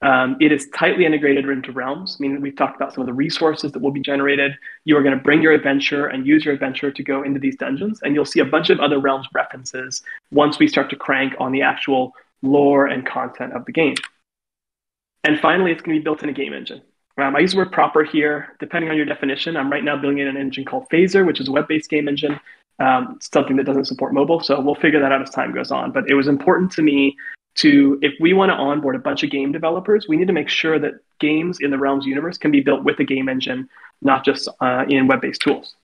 Um, it is tightly integrated into Realms, meaning we've talked about some of the resources that will be generated. You are going to bring your adventure and use your adventure to go into these dungeons, and you'll see a bunch of other Realms references once we start to crank on the actual lore and content of the game. And finally, it's going to be built in a game engine. Um, I use the word proper here, depending on your definition. I'm right now building in an engine called Phaser, which is a web-based game engine, um, something that doesn't support mobile, so we'll figure that out as time goes on. But it was important to me to, if we want to onboard a bunch of game developers, we need to make sure that games in the Realms universe can be built with a game engine, not just uh, in web-based tools.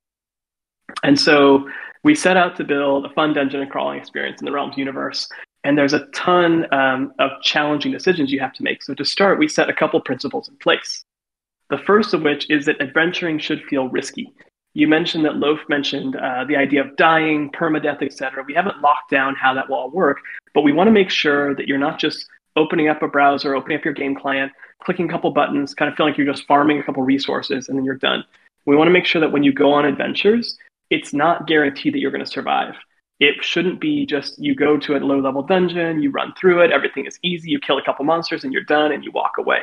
And so we set out to build a fun dungeon and crawling experience in the Realms universe. And there's a ton um, of challenging decisions you have to make. So to start, we set a couple principles in place. The first of which is that adventuring should feel risky. You mentioned that Loaf mentioned uh, the idea of dying, permadeath, et cetera. We haven't locked down how that will all work, but we want to make sure that you're not just opening up a browser, opening up your game client, clicking a couple buttons, kind of feeling like you're just farming a couple resources, and then you're done. We want to make sure that when you go on adventures, it's not guaranteed that you're going to survive. It shouldn't be just you go to a low-level dungeon, you run through it, everything is easy, you kill a couple monsters, and you're done, and you walk away.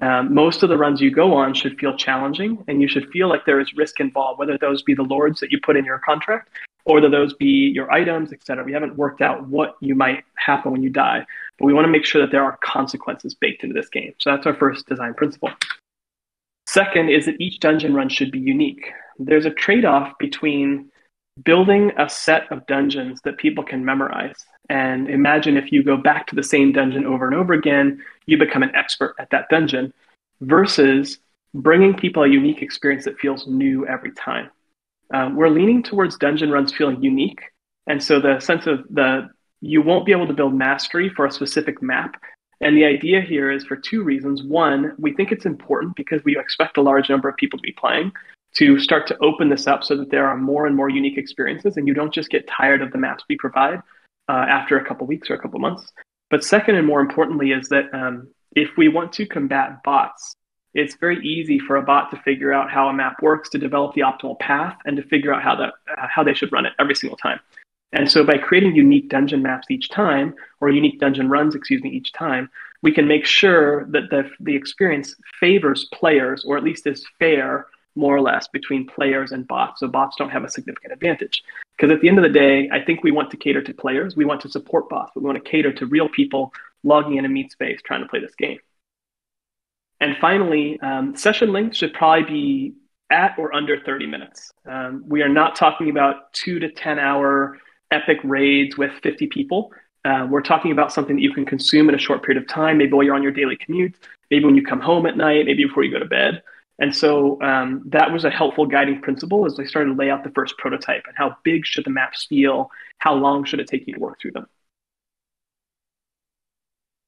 Um, most of the runs you go on should feel challenging, and you should feel like there is risk involved, whether those be the lords that you put in your contract, or whether those be your items, et cetera. We haven't worked out what you might happen when you die, but we want to make sure that there are consequences baked into this game. So that's our first design principle. Second is that each dungeon run should be unique. There's a trade-off between building a set of dungeons that people can memorize. And imagine if you go back to the same dungeon over and over again, you become an expert at that dungeon, versus bringing people a unique experience that feels new every time. Um, we're leaning towards dungeon runs feeling unique. And so the sense of the, you won't be able to build mastery for a specific map. And the idea here is for two reasons. One, we think it's important because we expect a large number of people to be playing, to start to open this up so that there are more and more unique experiences and you don't just get tired of the maps we provide uh, after a couple weeks or a couple months. But second and more importantly is that um, if we want to combat bots, it's very easy for a bot to figure out how a map works, to develop the optimal path, and to figure out how that uh, how they should run it every single time. And so by creating unique dungeon maps each time, or unique dungeon runs, excuse me, each time, we can make sure that the, the experience favors players, or at least is fair, more or less, between players and bots, so bots don't have a significant advantage. Because at the end of the day, I think we want to cater to players, we want to support bots, but we want to cater to real people logging in a meet space trying to play this game. And finally, um, session length should probably be at or under thirty minutes. Um, we are not talking about two to ten hour epic raids with fifty people. Uh, we're talking about something that you can consume in a short period of time, maybe while you're on your daily commute, maybe when you come home at night, maybe before you go to bed. And so um, that was a helpful guiding principle as I started to lay out the first prototype and how big should the maps feel, how long should it take you to work through them.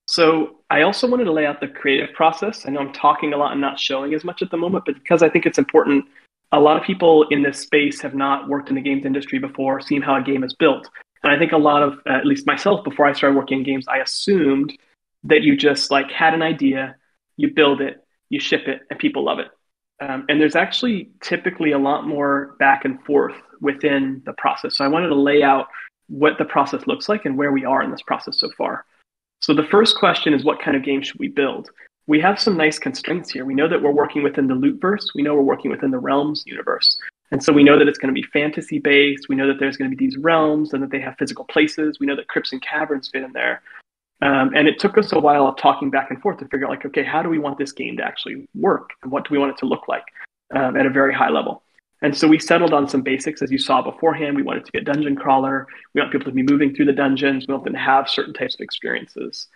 So I also wanted to lay out the creative process. I know I'm talking a lot and not showing as much at the moment, but because I think it's important, a lot of people in this space have not worked in the games industry before, seen how a game is built. And I think a lot of, uh, at least myself, before I started working in games, I assumed that you just like had an idea, you build it, you ship it, and people love it. Um, and there's actually typically a lot more back and forth within the process. So I wanted to lay out what the process looks like and where we are in this process so far. So the first question is, what kind of game should we build? We have some nice constraints here. We know that we're working within the Lootverse. We know we're working within the Realms universe. And so we know that it's going to be fantasy-based. We know that there's going to be these realms and that they have physical places. We know that Crypts and Caverns fit in there. Um, and it took us a while of talking back and forth to figure out, like, okay, how do we want this game to actually work? And what do we want it to look like um, at a very high level? And so we settled on some basics, as you saw beforehand. We wanted to be a dungeon crawler. We want people to be moving through the dungeons. We want them to have certain types of experiences.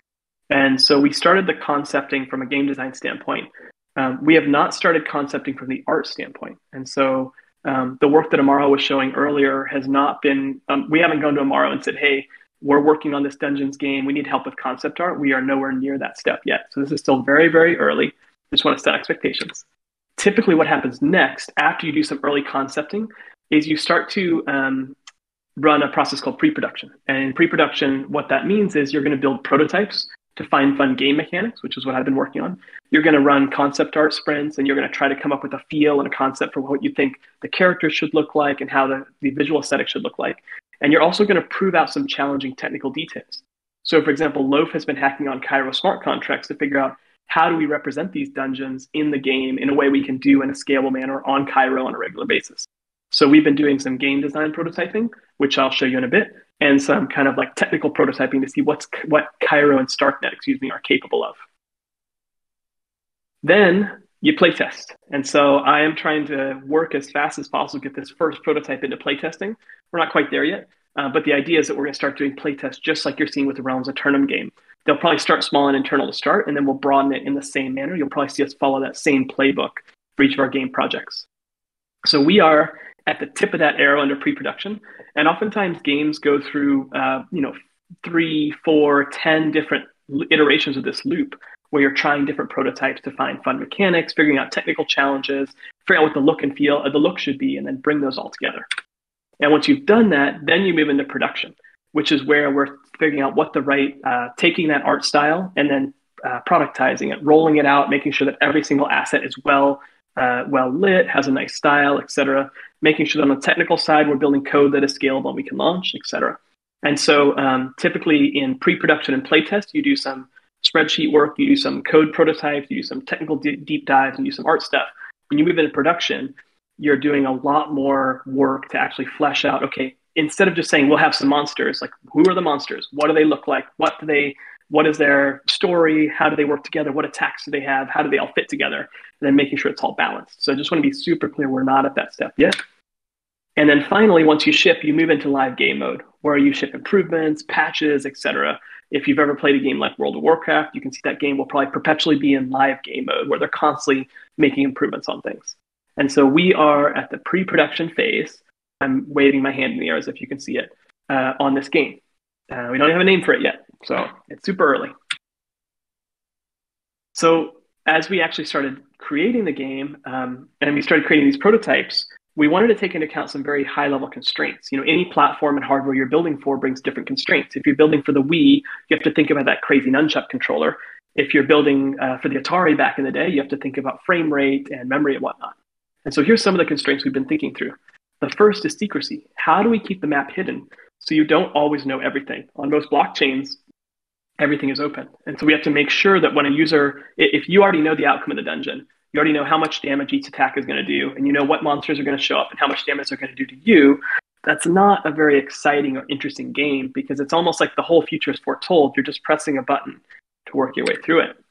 And so we started the concepting from a game design standpoint. Um, we have not started concepting from the art standpoint. And so um, the work that Amaro was showing earlier has not been, um, we haven't gone to Amaro and said, hey, we're working on this dungeons game. We need help with concept art. We are nowhere near that step yet. So this is still very, very early. Just want to set expectations. Typically what happens next after you do some early concepting is you start to um, run a process called pre-production. And in pre-production, what that means is you're going to build prototypes to find fun game mechanics, which is what I've been working on. You're going to run concept art sprints, and you're going to try to come up with a feel and a concept for what you think the characters should look like and how the, the visual aesthetic should look like. And you're also going to prove out some challenging technical details. So for example, Loaf has been hacking on Cairo smart contracts to figure out, how do we represent these dungeons in the game in a way we can do in a scalable manner on Cairo on a regular basis? So we've been doing some game design prototyping, which I'll show you in a bit, and some kind of like technical prototyping to see what's, what Cairo and Starknet, excuse me, are capable of. Then you play test. And so I am trying to work as fast as possible, get this first prototype into playtesting. We're not quite there yet, uh, but the idea is that we're gonna start doing playtests just like you're seeing with the Realms Eternum game. They'll probably start small and internal to start, and then we'll broaden it in the same manner. You'll probably see us follow that same playbook for each of our game projects. So we are at the tip of that arrow under pre-production, and oftentimes games go through uh, you know, three, four, ten different iterations of this loop where you're trying different prototypes to find fun mechanics, figuring out technical challenges, figuring out what the look and feel of the look should be, and then bring those all together. And once you've done that, then you move into production, which is where we're figuring out what the right, uh, taking that art style and then uh, productizing it, rolling it out, making sure that every single asset is well, uh, well lit, has a nice style, et cetera. Making sure that on the technical side, we're building code that is scalable and we can launch, et cetera. And so um, typically in pre-production and playtest, you do some spreadsheet work, you do some code prototypes, you do some technical deep dives, and you do some art stuff. When you move into production, you're doing a lot more work to actually flesh out, okay, instead of just saying we'll have some monsters, like who are the monsters? What do they look like? What do they, what is their story? How do they work together? What attacks do they have? How do they all fit together? And then making sure it's all balanced. So I just want to be super clear, we're not at that step yet. And then finally, once you ship, you move into live game mode where you ship improvements, patches, et cetera. If you've ever played a game like World of Warcraft, you can see that game will probably perpetually be in live game mode where they're constantly making improvements on things. And so we are at the pre-production phase. I'm waving my hand in the air as if you can see it uh, on this game. Uh, we don't have a name for it yet, so it's super early. So as we actually started creating the game um, and we started creating these prototypes, we wanted to take into account some very high-level constraints. You know, any platform and hardware you're building for brings different constraints. If you're building for the Wii, you have to think about that crazy nunchuck controller. if you're building uh, for the Atari back in the day, you have to think about frame rate and memory and whatnot. And so here's some of the constraints we've been thinking through. The first is secrecy. How do we keep the map hidden so you don't always know everything? On most blockchains, everything is open. And so we have to make sure that when a user, if you already know the outcome of the dungeon, you already know how much damage each attack is going to do, and you know what monsters are going to show up and how much damage they're going to do to you, that's not a very exciting or interesting game, because it's almost like the whole future is foretold. You're just pressing a button to work your way through it.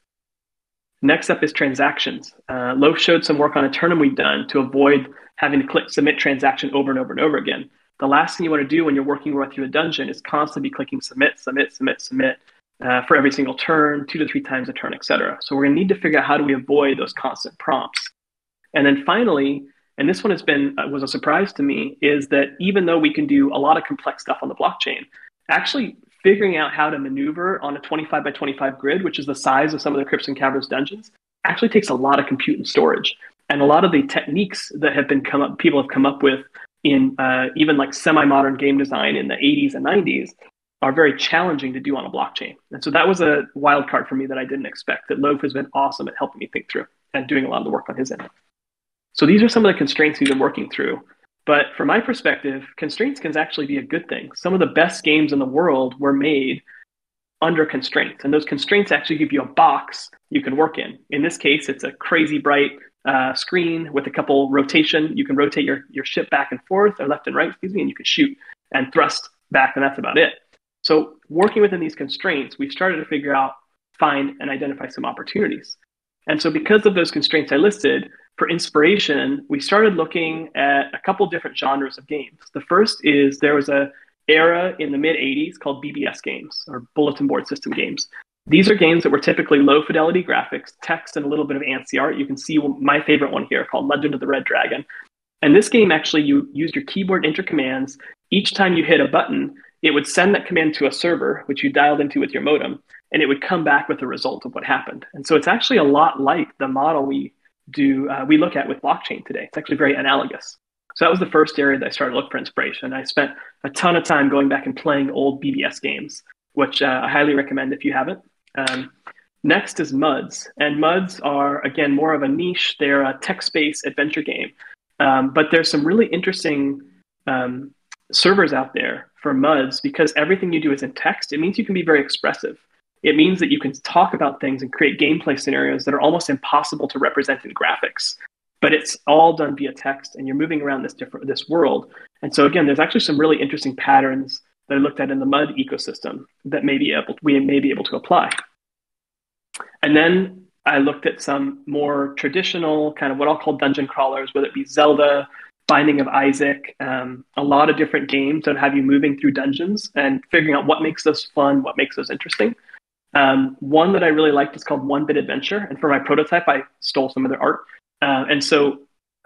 Next up is transactions. Uh, Loaf showed some work on Eternum we've done to avoid having to click submit transaction over and over and over again. The last thing you want to do when you're working your way through a dungeon is constantly be clicking submit, submit, submit, submit uh, for every single turn, two to three times a turn, et cetera. So we're going to need to figure out how do we avoid those constant prompts. And then finally, and this one has been uh, was a surprise to me, is that even though we can do a lot of complex stuff on the blockchain, actually figuring out how to maneuver on a twenty-five by twenty-five grid, which is the size of some of the Crypts and Caverns dungeons, actually takes a lot of compute and storage. And a lot of the techniques that have been come up, people have come up with in uh, even like semi-modern game design in the eighties and nineties are very challenging to do on a blockchain. And so that was a wild card for me that I didn't expect, that Loaf has been awesome at helping me think through and doing a lot of the work on his end. So these are some of the constraints we've been working through. But from my perspective, constraints can actually be a good thing. Some of the best games in the world were made under constraints. And those constraints actually give you a box you can work in. In this case, it's a crazy bright Uh, screen with a couple rotation. You can rotate your, your ship back and forth, or left and right, excuse me, and you can shoot and thrust back, and that's about it. So working within these constraints, we've started to figure out, find, and identify some opportunities. And so because of those constraints I listed, for inspiration, we started looking at a couple different genres of games. The first is there was an era in the mid eighties called B B S games, or bulletin board system games. These are games that were typically low fidelity graphics, text, and a little bit of ANSI art. You can see my favorite one here called Legend of the Red Dragon. And this game actually, you used your keyboard enter commands. Each time you hit a button, it would send that command to a server, which you dialed into with your modem, and it would come back with the result of what happened. And so it's actually a lot like the model we do, uh, we look at with blockchain today. It's actually very analogous. So that was the first area that I started to look for inspiration. I spent a ton of time going back and playing old B B S games, which uh, I highly recommend if you haven't. Um, next is MUDs, and MUDs are, again, more of a niche. They're a text-based adventure game, um, but there's some really interesting um, servers out there for MUDs, because everything you do is in text. It means you can be very expressive. It means that you can talk about things and create gameplay scenarios that are almost impossible to represent in graphics, but it's all done via text, and you're moving around this different this world. And so, again, there's actually some really interesting patterns that I looked at in the MUD ecosystem that may be able, we may be able to apply. And then I looked at some more traditional kind of what I'll call dungeon crawlers, whether it be Zelda, Binding of Isaac, um, a lot of different games that have you moving through dungeons and figuring out what makes those fun, what makes those interesting. Um, one that I really liked is called One Bit Adventure. And for my prototype, I stole some of their art. Uh, and so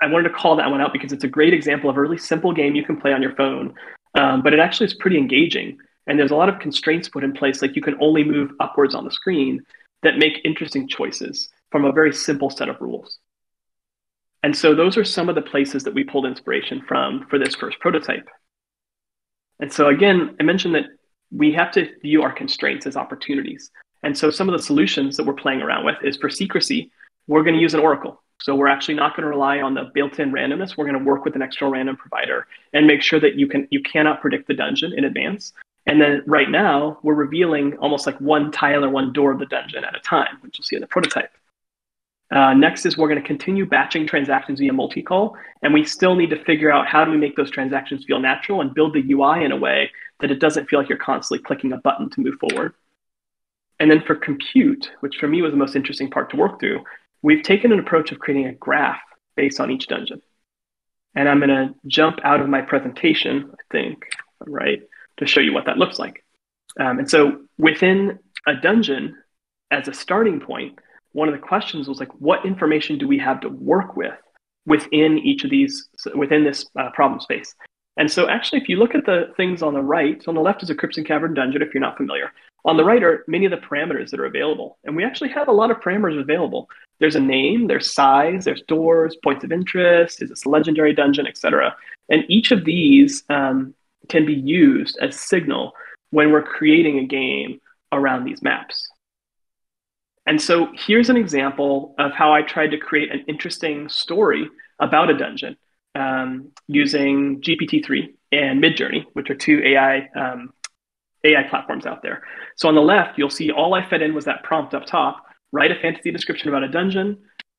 I wanted to call that one out because it's a great example of a really simple game you can play on your phone. Um, but it actually is pretty engaging. And there's a lot of constraints put in place, like you can only move upwards on the screen, that make interesting choices from a very simple set of rules. And so those are some of the places that we pulled inspiration from for this first prototype. And so again, I mentioned that we have to view our constraints as opportunities. And so some of the solutions that we're playing around with is, for secrecy, we're going to use an oracle. So we're actually not going to rely on the built-in randomness. We're going to work with an external random provider and make sure that you can you cannot predict the dungeon in advance. And then right now, we're revealing almost like one tile or one door of the dungeon at a time, which you'll see in the prototype. Uh, next is we're going to continue batching transactions via multi-call, and we still need to figure out how do we make those transactions feel natural and build the U I in a way that it doesn't feel like you're constantly clicking a button to move forward. And then for compute, which for me was the most interesting part to work through, we've taken an approach of creating a graph based on each dungeon. And I'm gonna jump out of my presentation, I think, right, to show you what that looks like. Um, and so within a dungeon, as a starting point, one of the questions was like, what information do we have to work with within each of these, within this uh, problem space? And so actually, if you look at the things on the right, so on the left is a Crypts and Cavern dungeon, if you're not familiar. On the right are many of the parameters that are available. And we actually have a lot of parameters available. There's a name, there's size, there's doors, points of interest, is this a legendary dungeon, et cetera. And each of these um, can be used as signal when we're creating a game around these maps. And so here's an example of how I tried to create an interesting story about a dungeon um, using G P T three and Mid-Journey, which are two A I um, A I platforms out there. So on the left, you'll see all I fed in was that prompt up top: write a fantasy description about a dungeon.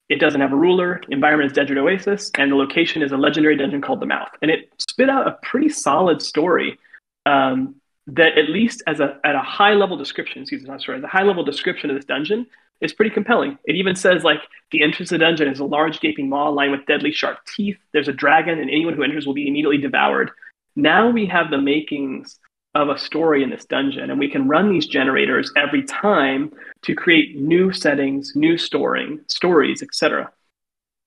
It doesn't have a ruler, environment is Desert Oasis, and the location is a legendary dungeon called the Mouth. And it spit out a pretty solid story um, that, at least as a at a high level description, excuse me, I'm sorry, the high level description of this dungeon is pretty compelling. It even says, like, the entrance to the dungeon is a large gaping maw lined with deadly sharp teeth. There's a dragon, and anyone who enters will be immediately devoured. Now we have the makings of a story in this dungeon, and we can run these generators every time to create new settings, new storing, stories, et cetera.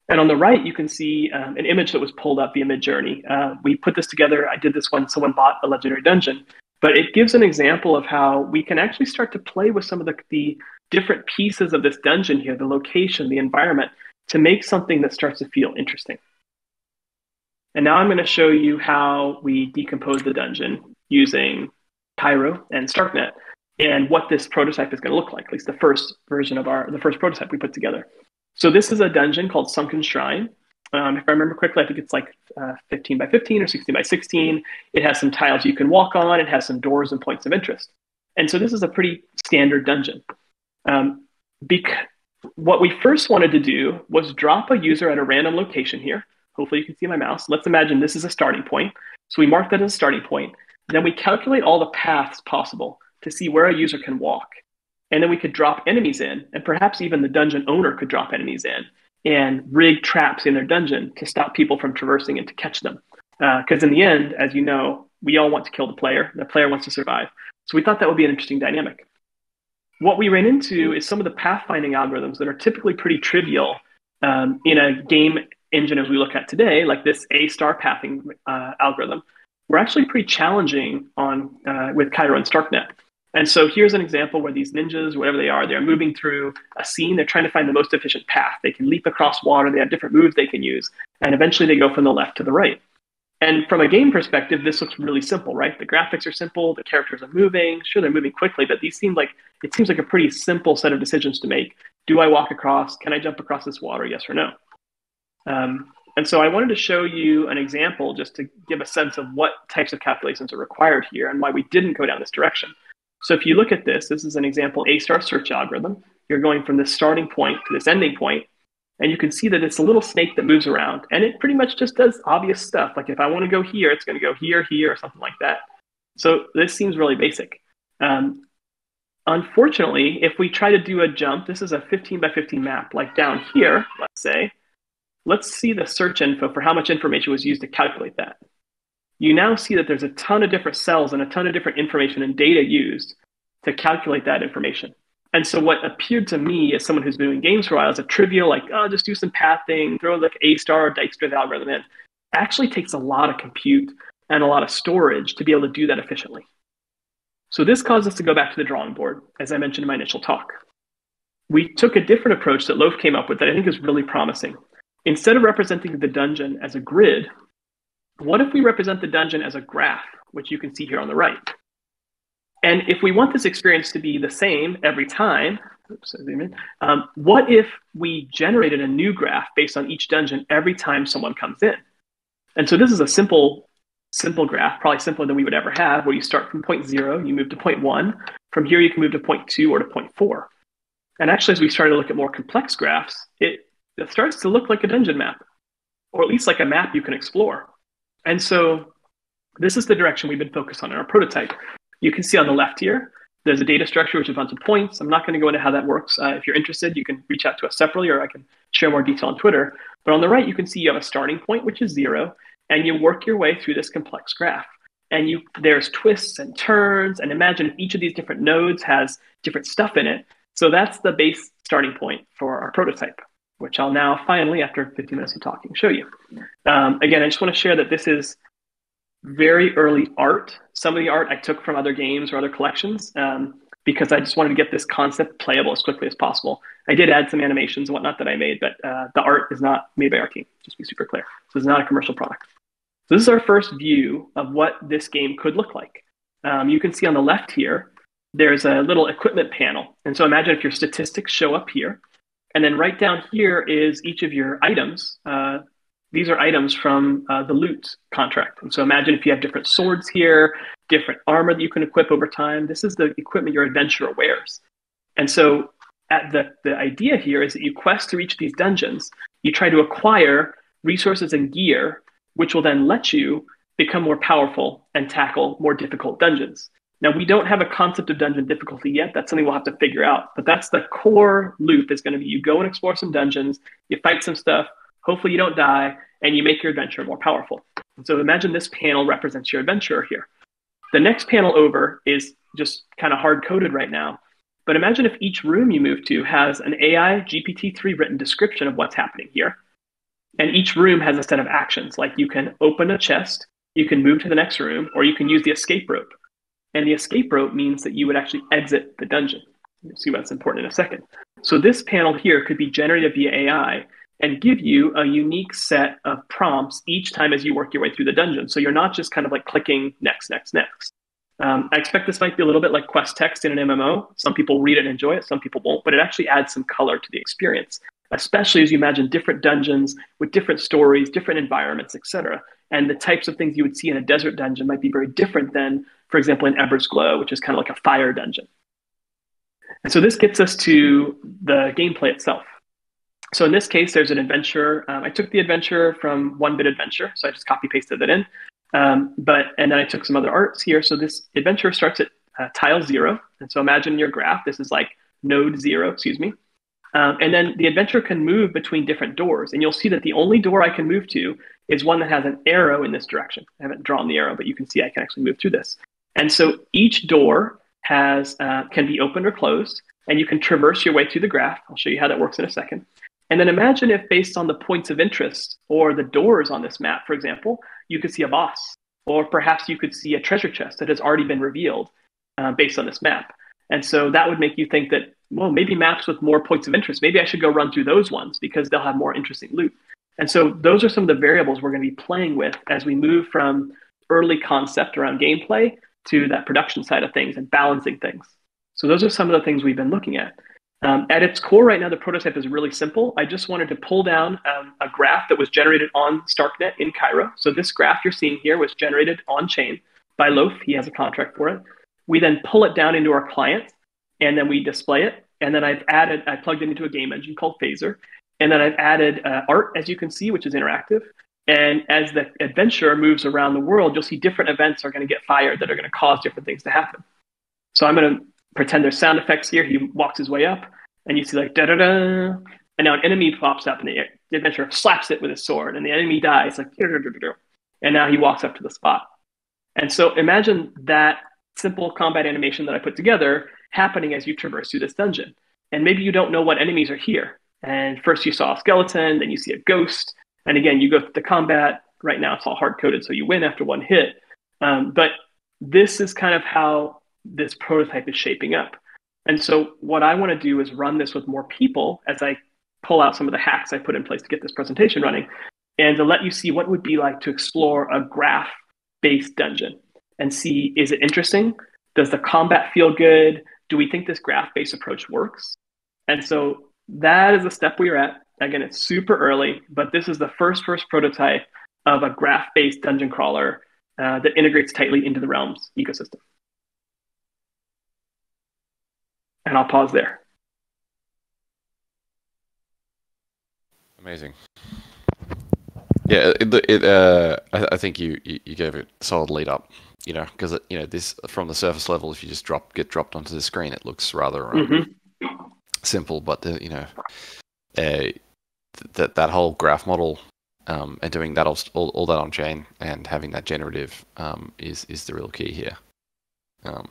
And on the right, you can see um, an image that was pulled up via Midjourney. Uh, we put this together. I did this when someone bought a legendary dungeon, but it gives an example of how we can actually start to play with some of the, the different pieces of this dungeon here, the location, the environment, to make something that starts to feel interesting. And now I'm going to show you how we decompose the dungeon using Cairo and Starknet, and what this prototype is going to look like, at least the first version of our, the first prototype we put together. So this is a dungeon called Sunken Shrine. Um, if I remember correctly, I think it's like uh, fifteen by fifteen or sixteen by sixteen. It has some tiles you can walk on. It has some doors and points of interest. And so this is a pretty standard dungeon. Um, what we first wanted to do was drop a user at a random location here. Hopefully you can see my mouse. Let's imagine this is a starting point. So we mark that as a starting point. Then we calculate all the paths possible to see where a user can walk. And then we could drop enemies in, and perhaps even the dungeon owner could drop enemies in and rig traps in their dungeon to stop people from traversing and to catch them. Because uh, in the end, as you know, we all want to kill the player. The player wants to survive. So we thought that would be an interesting dynamic. What we ran into is some of the pathfinding algorithms that are typically pretty trivial um, in a game engine as we look at today, like this A star pathing uh, algorithm, were actually pretty challenging on uh, with Cairo and Starknet. And so here's an example where these ninjas, whatever they are, they're moving through a scene. They're trying to find the most efficient path. They can leap across water. They have different moves they can use. And eventually they go from the left to the right. And from a game perspective, this looks really simple, right? The graphics are simple. The characters are moving. Sure, they're moving quickly, but these seem like, it seems like a pretty simple set of decisions to make. Do I walk across? Can I jump across this water? Yes or no? Um, And so I wanted to show you an example just to give a sense of what types of calculations are required here and why we didn't go down this direction. So if you look at this, this is an example A-star search algorithm. You're going from this starting point to this ending point, and you can see that it's a little snake that moves around, and it pretty much just does obvious stuff. Like, if I want to go here, it's going to go here, here, or something like that. So this seems really basic. Um, unfortunately, if we try to do a jump, this is a fifteen by fifteen map, like down here, let's say. Let's see the search info for how much information was used to calculate that. You now see that there's a ton of different cells and a ton of different information and data used to calculate that information. And so what appeared to me as someone who's been doing games for a while as a trivial, like, oh, just do some pathing, throw like A star or Dijkstra algorithm in, actually takes a lot of compute and a lot of storage to be able to do that efficiently. So this caused us to go back to the drawing board, as I mentioned in my initial talk. We took a different approach that Loaf came up with that I think is really promising. Instead of representing the dungeon as a grid, what if we represent the dungeon as a graph, which you can see here on the right? And if we want this experience to be the same every time, oops, zoom in, um, what if we generated a new graph based on each dungeon every time someone comes in? And so this is a simple, simple graph, probably simpler than we would ever have, where you start from point zero, you move to point one. From here, you can move to point two or to point four. And actually, as we started to look at more complex graphs, it It starts to look like a dungeon map, or at least like a map you can explore. And so this is the direction we've been focused on in our prototype. You can see on the left here, there's a data structure, which is a bunch of points. I'm not going to go into how that works. Uh, if you're interested, you can reach out to us separately, or I can share more detail on Twitter. But on the right, you can see you have a starting point, which is zero, and you work your way through this complex graph. And you, there's twists and turns, and imagine each of these different nodes has different stuff in it. So that's the base starting point for our prototype, which I'll now finally, after fifteen minutes of talking, show you. Um, again, I just want to share that this is very early art. Some of the art I took from other games or other collections um, because I just wanted to get this concept playable as quickly as possible. I did add some animations and whatnot that I made, but uh, the art is not made by our team, just to be super clear. So it's not a commercial product. So this is our first view of what this game could look like. Um, you can see on the left here, there's a little equipment panel. And so imagine if your statistics show up here, and then right down here is each of your items. Uh, these are items from uh, the loot contract. And so imagine if you have different swords here, different armor that you can equip over time. This is the equipment your adventurer wears. And so at the, the idea here is that you quest through each of these dungeons. You try to acquire resources and gear, which will then let you become more powerful and tackle more difficult dungeons. Now, we don't have a concept of dungeon difficulty yet. That's something we'll have to figure out. But that's the core loop, is going to be you go and explore some dungeons, you fight some stuff, hopefully you don't die, and you make your adventure more powerful. And so imagine this panel represents your adventurer here. The next panel over is just kind of hard-coded right now. But imagine if each room you move to has an A I G P T three written description of what's happening here. And each room has a set of actions, like you can open a chest, you can move to the next room, or you can use the escape rope. And the escape rope means that you would actually exit the dungeon. You'll see what's important in a second. So this panel here could be generated via A I and give you a unique set of prompts each time as you work your way through the dungeon. So you're not just kind of like clicking next, next, next. Um, I expect this might be a little bit like quest text in an M M O. Some people read it and enjoy it, some people won't, but it actually adds some color to the experience, especially as you imagine different dungeons with different stories, different environments, et cetera. And the types of things you would see in a desert dungeon might be very different than, for example, in Ember's Glow, which is kind of like a fire dungeon. And so this gets us to the gameplay itself. So in this case, there's an adventure. Um, I took the adventure from One Bit Adventure, so I just copy pasted that in. Um, but and then I took some other arts here. So this adventure starts at uh, tile zero. And so imagine your graph. This is like node zero, excuse me. Um, and then the adventurer can move between different doors. And you'll see that the only door I can move to is one that has an arrow in this direction. I haven't drawn the arrow, but you can see I can actually move through this. And so each door has uh, can be opened or closed. And you can traverse your way through the graph. I'll show you how that works in a second. And then imagine if, based on the points of interest or the doors on this map, for example, you could see a boss, or perhaps you could see a treasure chest that has already been revealed uh, based on this map. And so that would make you think that, well, maybe maps with more points of interest, maybe I should go run through those ones because they'll have more interesting loot. And so those are some of the variables we're going to be playing with as we move from early concept around gameplay to that production side of things and balancing things. So those are some of the things we've been looking at. Um, at its core right now, the prototype is really simple. I just wanted to pull down um, a graph that was generated on Starknet in Cairo. So this graph you're seeing here was generated on-chain by Loaf. He has a contract for it. We then pull it down into our client, and then we display it. And then I've added, I plugged it into a game engine called Phaser. And then I've added uh, art, as you can see, which is interactive. And as the adventurer moves around the world, you'll see different events are going to get fired that are going to cause different things to happen. So I'm going to pretend there's sound effects here. He walks his way up, and you see like da-da-da. And now an enemy pops up, and the adventurer slaps it with his sword, and the enemy dies like da-da-da-da-da. And now he walks up to the spot. And so imagine that simple combat animation that I put together happening as you traverse through this dungeon. And maybe you don't know what enemies are here. And first you saw a skeleton, then you see a ghost. And again, you go through the combat. Right now it's all hard-coded, so you win after one hit. Um, but this is kind of how this prototype is shaping up. And so what I want to do is run this with more people as I pull out some of the hacks I put in place to get this presentation running, and to let you see what it would be like to explore a graph-based dungeon and see, is it interesting? Does the combat feel good? Do we think this graph-based approach works? And so that is the step we are at. Again, it's super early, but this is the first first prototype of a graph-based dungeon crawler uh, that integrates tightly into the Realms ecosystem. And I'll pause there. Amazing. Yeah, it, it, uh, I, I think you, you gave it a solid lead up, you know, because, you know, this from the surface level, if you just drop get dropped onto the screen, it looks rather um, mm-hmm. simple. But, the, you know, uh, that that whole graph model um, and doing that all, all, all that on chain and having that generative um, is, is the real key here. Um,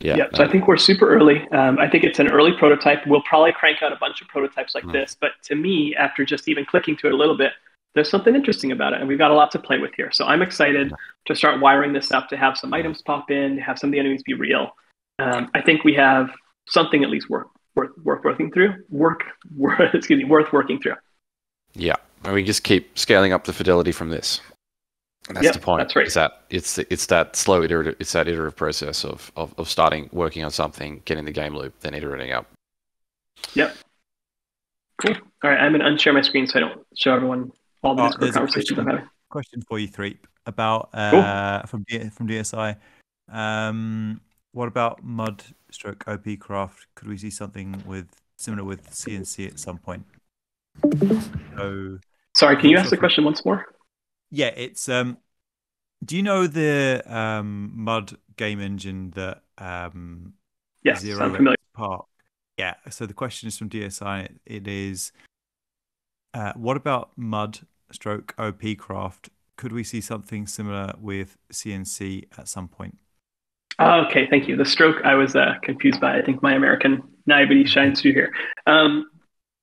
Yeah, yep. So I think we're super early. Um, I think it's an early prototype. We'll probably crank out a bunch of prototypes like mm. this. But to me, after just even clicking to it a little bit, there's something interesting about it. And we've got a lot to play with here. So I'm excited mm. to start wiring this up, to have some items pop in, have some of the enemies be real. Um, I think we have something at least worth, worth, worth working through. Work, work, excuse me, worth working through. Yeah, and we just keep scaling up the fidelity from this. And that's yep, the point. That's right. It's that it's it's that slow iterative it's that iterative process of, of of starting working on something, getting the game loop, then iterating up. Yep. Cool. All right, I'm gonna unshare my screen so I don't show everyone all the oh, conversations I'm having. Question for you, Threep, about uh, cool. from D from D S I. Um, what about M U D stroke O P craft? Could we see something with similar with C N C at some point? So, sorry, can you ask the question once more? Yeah, it's um do you know the um M U D game engine that um yes, Zero Park? Yeah, so the question is from D S I. It is uh what about M U D stroke O P craft? Could we see something similar with C N C at some point? Oh, okay, thank you. The stroke I was uh, confused by. I think my American naivety shines through here. Um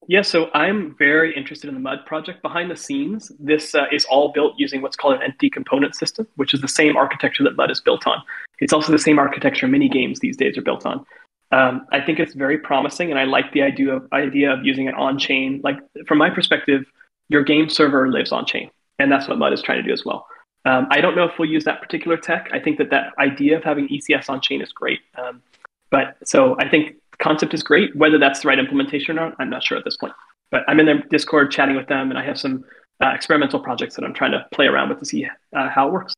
Yeah, so I'm very interested in the M U D project. Behind the scenes, this uh, is all built using what's called an empty component system, which is the same architecture that M U D is built on. It's also the same architecture mini games these days are built on. Um, I think it's very promising, and I like the idea of idea of using it on-chain. Like, from my perspective, your game server lives on-chain, and that's what M U D is trying to do as well. Um, I don't know if we'll use that particular tech. I think that that idea of having E C S on-chain is great. Um, but so I think... concept is great. Whether that's the right implementation or not, I'm not sure at this point. But I'm in their Discord chatting with them, and I have some uh, experimental projects that I'm trying to play around with to see uh, how it works.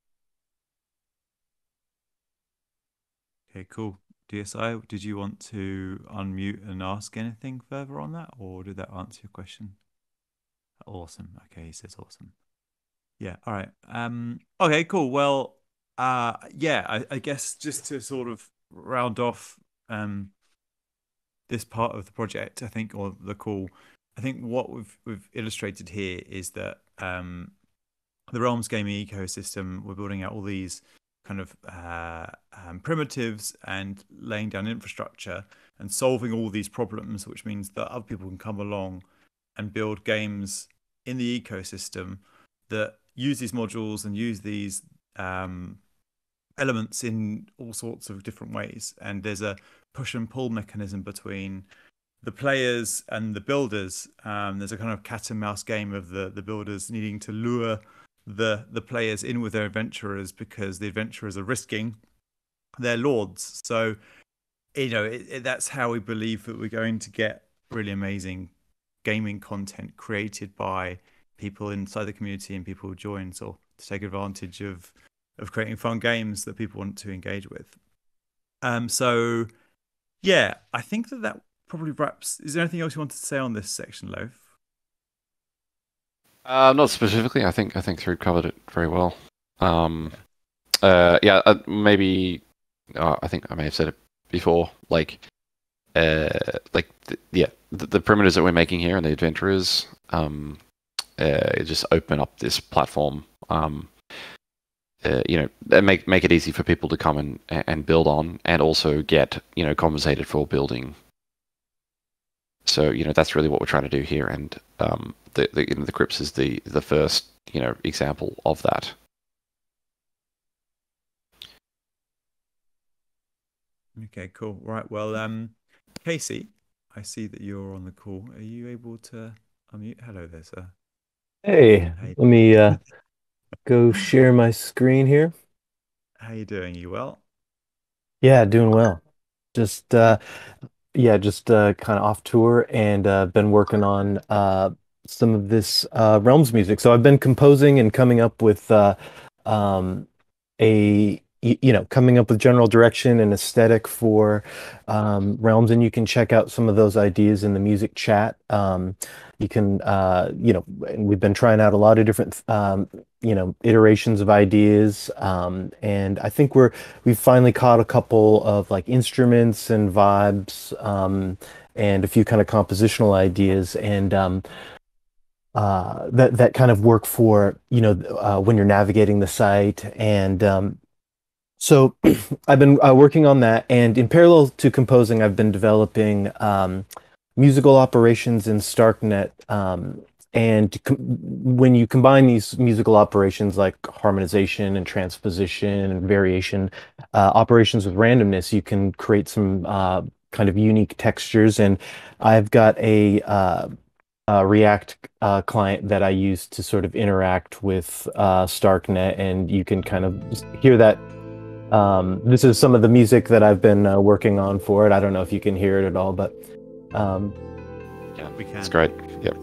Okay, cool. D S I, did you want to unmute and ask anything further on that, or did that answer your question? Awesome. Okay, he says awesome. Yeah, all right. Um, okay, cool. Well, uh, yeah, I, I guess just to sort of round off... Um, this part of the project, I think, or the call, I think what we've we've illustrated here is that um, the Realms gaming ecosystem, we're building out all these kind of uh, um, primitives and laying down infrastructure and solving all these problems, which means that other people can come along and build games in the ecosystem that use these modules and use these um, elements in all sorts of different ways. And there's a push and pull mechanism between the players and the builders. Um, there's a kind of cat and mouse game of the, the builders needing to lure the, the players in with their adventurers because the adventurers are risking their lords. So, you know, it, it, that's how we believe that we're going to get really amazing gaming content created by people inside the community and people who join, so to take advantage of of creating fun games that people want to engage with. Um, so, yeah, I think that that probably wraps... Is there anything else you wanted to say on this section, Loaf? Uh, not specifically. I think I think Threep covered it very well. Um, uh, yeah, uh, maybe... Uh, I think I may have said it before. Like, uh, like the, yeah, the, the perimeters that we're making here and the adventurers um, uh, just open up this platform... Um, Uh, you know, make make it easy for people to come and and build on, and also get you know compensated for building. So you know that's really what we're trying to do here, and um, the the, you know, the Crypts is the the first you know example of that. Okay, cool. Right. Well, um, Casey, I see that you're on the call. Are you able to unmute? Hello there, sir. Hey, hey. Let me. Uh... Go share my screen here. How you doing? You well? Yeah, doing well. Just uh yeah, just uh kind of off tour and uh been working on uh some of this uh Realms music. So I've been composing and coming up with uh um a you know, coming up with general direction and aesthetic for um, Realms, and you can check out some of those ideas in the music chat. Um, you can, uh, you know, we've been trying out a lot of different, um, you know, iterations of ideas, um, and I think we're we've finally caught a couple of like instruments and vibes um, and a few kind of compositional ideas, and um, uh, that that kind of work for you know uh, when you're navigating the site and. Um, So I've been uh, working on that, and in parallel to composing, I've been developing um, musical operations in Starknet. Um, and when you combine these musical operations like harmonization and transposition and variation uh, operations with randomness, you can create some uh, kind of unique textures. And I've got a uh, uh, React uh, client that I use to sort of interact with uh, Starknet, and you can kind of hear that. Um, this is some of the music that I've been uh, working on for it. I don't know if you can hear it at all, but um, yeah, we can. It's great. Yep.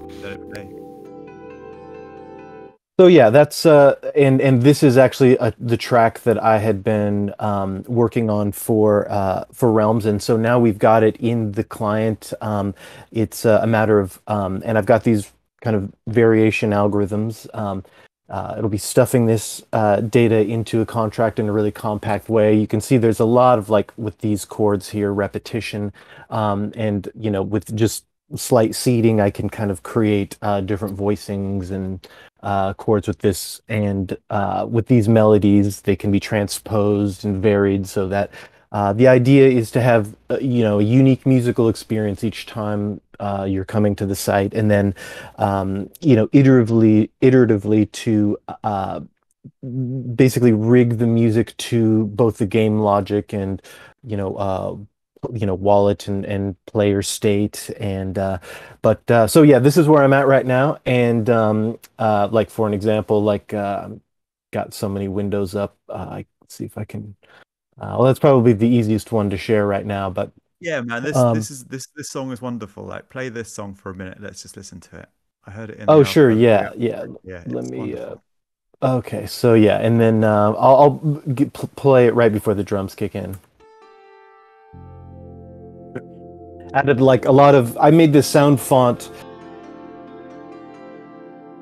So yeah, that's uh, and and this is actually a, the track that I had been um, working on for uh, for Realms, and so now we've got it in the client. Um, it's uh, a matter of um, and I've got these kind of variation algorithms. Um, uh, it'll be stuffing this uh, data into a contract in a really compact way. You can see there's a lot of, like, with these chords here, repetition, um, and you know, with just slight seeding, I can kind of create uh, different voicings and uh, chords with this, and uh, with these melodies, they can be transposed and varied so that uh, the idea is to have uh, you know, a unique musical experience each time uh, you're coming to the site, and then um, you know, iteratively, iteratively to uh, basically rig the music to both the game logic and you know. Uh, you know, wallet and, and player state. And, uh, but, uh, so yeah, this is where I'm at right now. And, um, uh, like for an example, like, uh, got so many windows up, uh, I see if I can, uh, well, that's probably the easiest one to share right now, but yeah, man, this, um, this is, this, this song is wonderful. Like, play this song for a minute. Let's just listen to it. I heard it in. Oh, sure. Yeah, yeah. Yeah. Let me, wonderful. uh, okay. So yeah. And then, uh, I'll, I'll get, play it right before the drums kick in. Added like a lot of, I made this sound font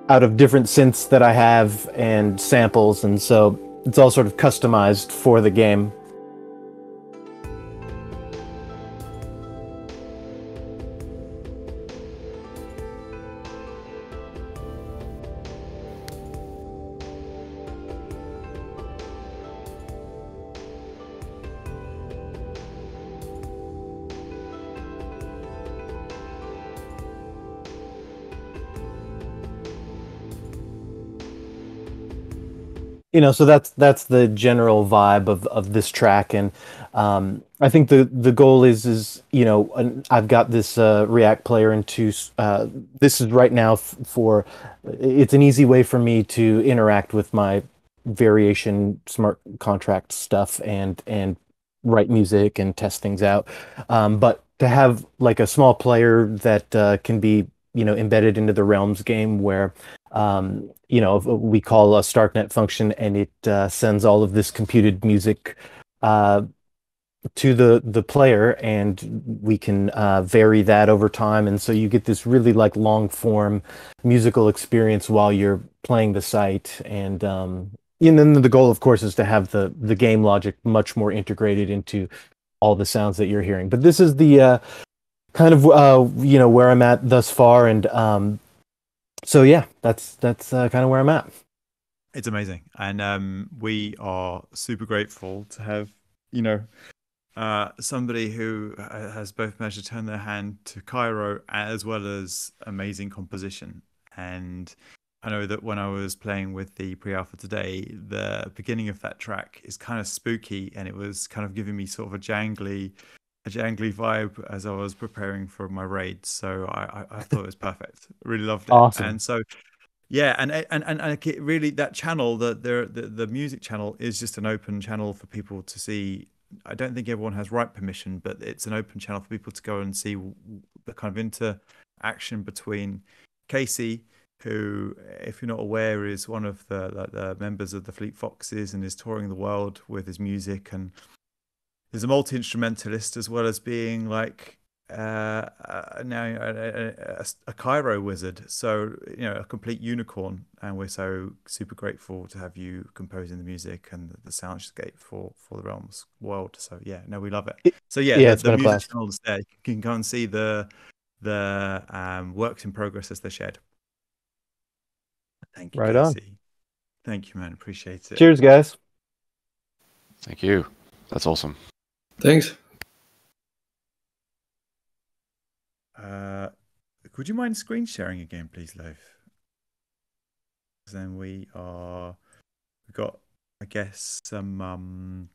out of different synths that I have and samples, and so it's all sort of customized for the game. You know, so that's that's the general vibe of of this track, and um, I think the the goal is is you know, an, I've got this uh, React player into uh, this is right now f for it's an easy way for me to interact with my variation smart contract stuff and and write music and test things out, um, but to have like a small player that uh, can be, you know, embedded into the Realms game where. Um, you know, we call a Starknet function, and it uh, sends all of this computed music uh, to the the player, and we can uh, vary that over time, and so you get this really like long form musical experience while you're playing the site, and um, and then the goal, of course, is to have the the game logic much more integrated into all the sounds that you're hearing. But this is the uh, kind of uh, you know, where I'm at thus far, and. Um, So yeah, that's that's uh, kind of where I'm at. It's amazing, and um, we are super grateful to have, you know, uh, somebody who has both managed to turn their hand to Cairo as well as amazing composition. And I know that when I was playing with the pre-alpha today, the beginning of that track is kind of spooky, and it was kind of giving me sort of a jangly, a jangly vibe as I was preparing for my raid, so I, I, I thought it was perfect. Really loved it. Awesome. And so, yeah, and and and, and it really, that channel, the, the the music channel, is just an open channel for people to see. I don't think everyone has write permission, but it's an open channel for people to go and see the kind of interaction between Casey, who, if you're not aware, is one of the, like, the members of the Fleet Foxes and is touring the world with his music, and he's a multi-instrumentalist as well as being like uh, uh, now a, a, a Cairo wizard. So, you know, a complete unicorn. And we're so super grateful to have you composing the music and the, the soundscape for, for the Realms world. So, yeah, no, we love it. So, yeah, yeah, the, the music channel is there. You can go and see the, the um, works in progress as they're shared. Thank you, right Casey. On. Thank you, man. Appreciate it. Cheers, guys. Thank you. That's awesome. Thanks. Uh, would you mind screen sharing again, please, Loaf? Then we are we've got, I guess, some um,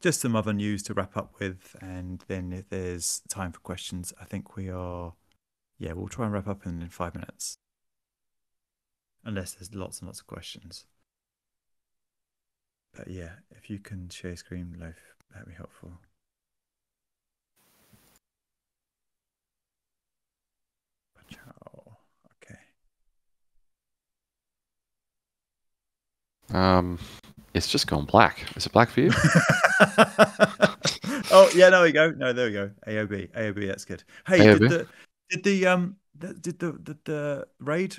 just some other news to wrap up with, and then if there's time for questions, I think we are. yeah, we'll try and wrap up in, in five minutes. Unless there's lots and lots of questions. But yeah, if you can share screen, Loaf, that'd be helpful. Okay. Um, it's just gone black. Is it black for you? Oh yeah, there we go. No, there we go. A O B, A O B. That's good. Hey, A O B? did the did the um did the the, the raid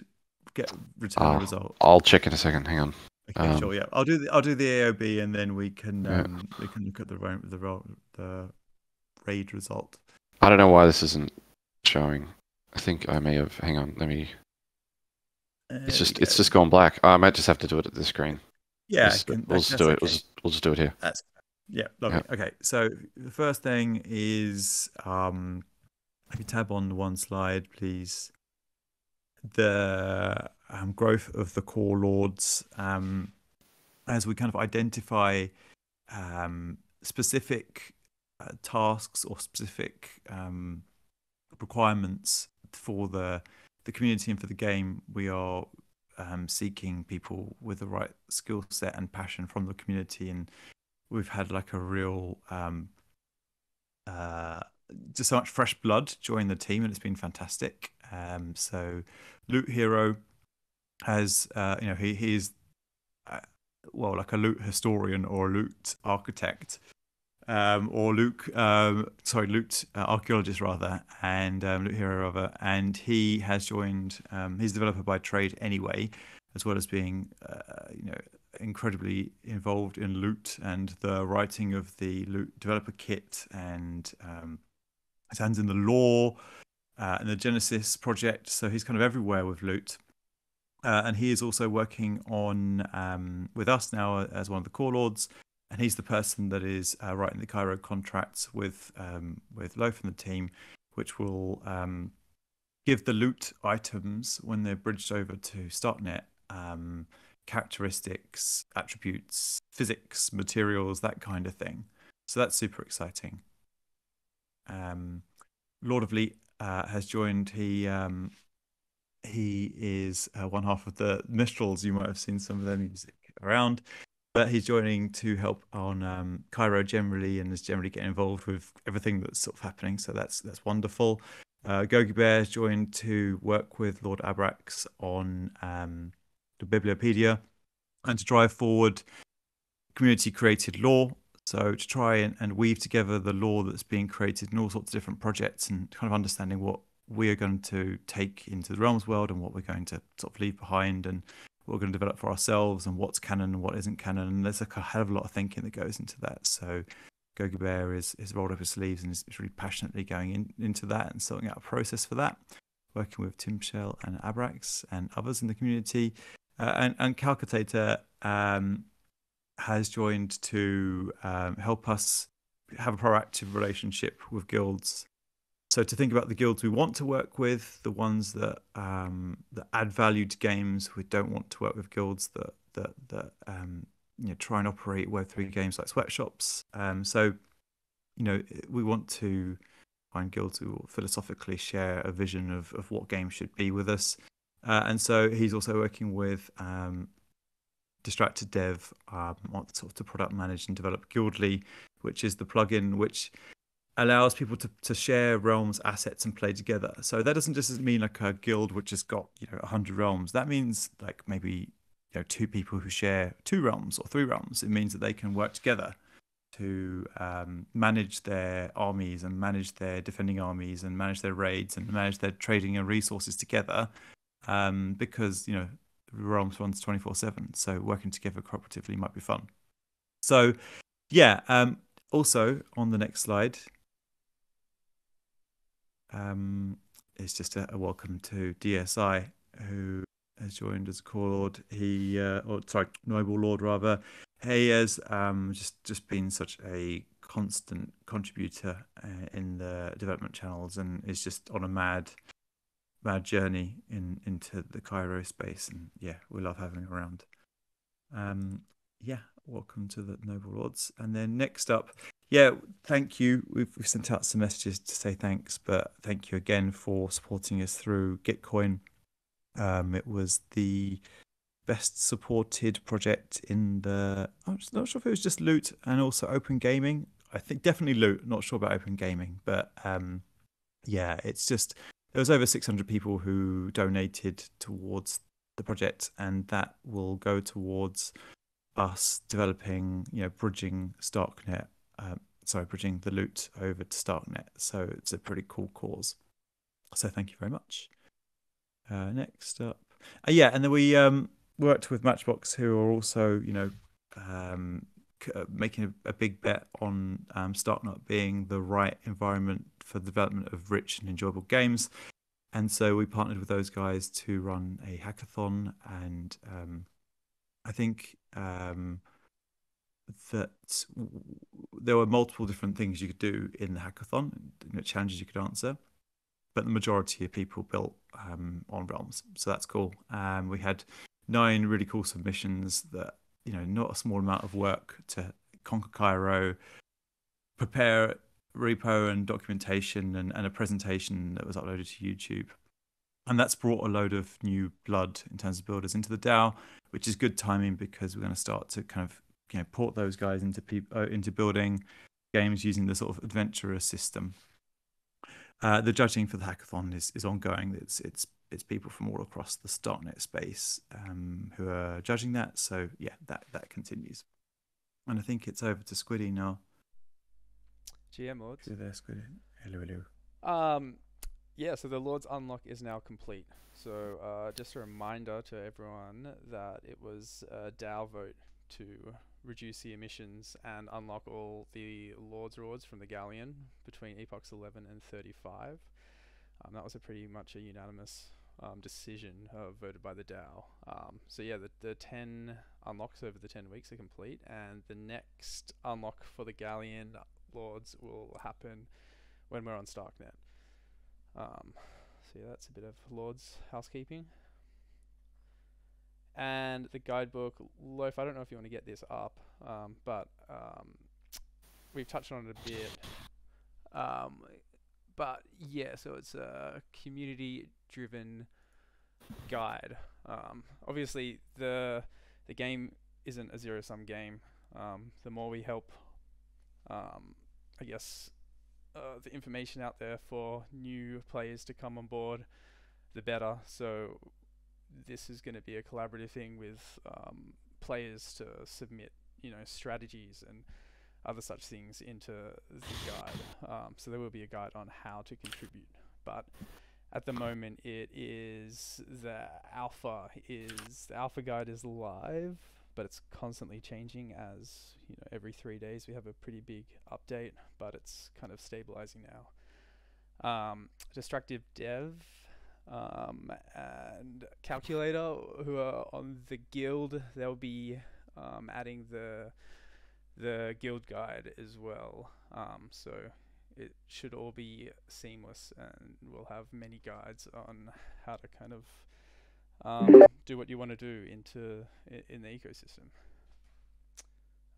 get return uh, result? I'll check in a second. Hang on. Okay, um, sure. Yeah, I'll do the I'll do the A O B, and then we can um, yeah. we can look at the the the raid result. I don't know why this isn't showing. I think I may have. Hang on, let me. It's just it's just gone black. I might just have to do it at this screen. Yeah, just, can, we'll just do okay. it. We'll just, we'll just do it here. That's, yeah, lovely. Yeah. Okay, so the first thing is, um, if you tab on one slide, please. The um, growth of the core lords, um, as we kind of identify um, specific uh, tasks or specific um, requirements for the the community and for the game, we are um, seeking people with the right skill set and passion from the community, and we've had like a real um, uh, just so much fresh blood join the team, and it's been fantastic. Um, so Loot Hero has uh, you know he he's uh, well, like a loot historian or a loot architect. Um, or Luke, um, sorry, Loot uh, archaeologist rather, and um, Loot Hero rather, and he has joined. Um, he's a developer by trade anyway, as well as being, uh, you know, incredibly involved in Loot and the writing of the Loot developer kit, and um, his hands in the lore uh, and the Genesis project. So he's kind of everywhere with Loot, uh, and he is also working on um, with us now as one of the core lords. And he's the person that is uh, writing the Cairo contracts with um, with Loaf and the team, which will um, give the loot items, when they're bridged over to Starknet, um, characteristics, attributes, physics, materials, that kind of thing. So that's super exciting. Um, Lord of Leet uh, has joined. He um, he is uh, one half of the Mistrals. You might have seen some of their music around. But he's joining to help on um, Cairo generally, and is generally getting involved with everything that's sort of happening. So that's that's wonderful. Uh, Gogi Bear's joined to work with Lord Abrax on um, the Bibliopedia, and to drive forward community-created lore. So to try and, and weave together the lore that's being created in all sorts of different projects, and kind of understanding what we are going to take into the Realms world, and what we're going to sort of leave behind, and we're going to develop for ourselves, and what's canon and what isn't canon. And there's like a hell of a lot of thinking that goes into that. So Gogi Bear is, is rolled up his sleeves and is really passionately going in, into that and sorting out a process for that, working with Tim Shell and Abrax and others in the community. Uh, and, and Calcutator um, has joined to um, help us have a proactive relationship with guilds. So to think about the guilds we want to work with, the ones that um, that add value to games. We don't want to work with guilds that that that um, you know, try and operate Web three games like sweatshops. Um, so you know, we want to find guilds who will philosophically share a vision of of what games should be with us. Uh, and so he's also working with um, Distracted Dev um, sort of to product manage and develop Guildly, which is the plugin which allows people to, to share realms assets and play together. So that doesn't just mean like a guild which has got, you know, a hundred realms. That means like maybe, you know, two people who share two realms or three realms. It means that they can work together to um, manage their armies and manage their defending armies and manage their raids and manage their trading and resources together, um, because, you know, realms runs twenty-four seven. So working together cooperatively might be fun. So yeah, um, also on the next slide, Um, it's just a, a welcome to D S I, who has joined as a core lord. He, uh, or sorry, noble lord rather. He has um, just just been such a constant contributor uh, in the development channels, and is just on a mad, mad journey in into the Cairo space. And yeah, we love having him around. Um, yeah, welcome to the Noble Lords. And then next up, yeah, thank you. We've, we've sent out some messages to say thanks, but thank you again for supporting us through Gitcoin. Um, it was the best supported project in the, I'm just not sure if it was just Loot and also Open Gaming. I think definitely Loot, not sure about Open Gaming, but um, yeah, it's just, there was over six hundred people who donated towards the project, and that will go towards us developing, you know, bridging Starknet, um, sorry, bridging the Loot over to Starknet. So it's a pretty cool cause. So thank you very much. Uh, next up, uh, yeah, and then we um, worked with Matchbox, who are also, you know, um, making a, a big bet on um, Starknet being the right environment for the development of rich and enjoyable games. And so we partnered with those guys to run a hackathon, and um, I think um, that there were multiple different things you could do in the hackathon, you know, challenges you could answer, but the majority of people built um, on Realms, so that's cool. Um, we had nine really cool submissions that, you know, not a small amount of work to conquer Cairo, prepare repo and documentation, and, and a presentation that was uploaded to YouTube. And that's brought a load of new blood in terms of builders into the DAO, which is good timing because we're going to start to kind of, you know, port those guys into people uh, into building games using the sort of adventurer system. Uh, the judging for the hackathon is, is ongoing. It's it's it's people from all across the Starknet space um, who are judging that. So yeah, that that continues. And I think it's over to Squiddy now. G M Lords. There, Squiddy. Hello, hello. Um, yeah. So the Lords unlock is now complete. So uh, just a reminder to everyone that it was a DAO vote to reduce the emissions and unlock all the Lords rewards from the Galleon between epochs eleven and thirty-five. Um, that was a pretty much a unanimous um, decision uh, voted by the DAO. Um, so yeah, the, the ten unlocks over the ten weeks are complete, and the next unlock for the Galleon Lords will happen when we're on Starknet. Um, so yeah, that's a bit of Lords housekeeping. And the guidebook, Loaf, I don't know if you want to get this up, um, but um, we've touched on it a bit. Um, but yeah, so it's a community-driven guide. Um, obviously, the the game isn't a zero-sum game. Um, the more we help, um, I guess, uh, the information out there for new players to come on board, the better. So this is going to be a collaborative thing with um, players to submit, you know, strategies and other such things into the guide. Um, so there will be a guide on how to contribute, but at the moment it is the alpha is the alpha guide is live, but it's constantly changing as, you know, every three days we have a pretty big update, but it's kind of stabilizing now. Um, Destructive Dev Um, and Calculator, who are on the guild, they'll be um, adding the the guild guide as well. Um, so it should all be seamless, and we'll have many guides on how to kind of um, do what you want to do into in the ecosystem.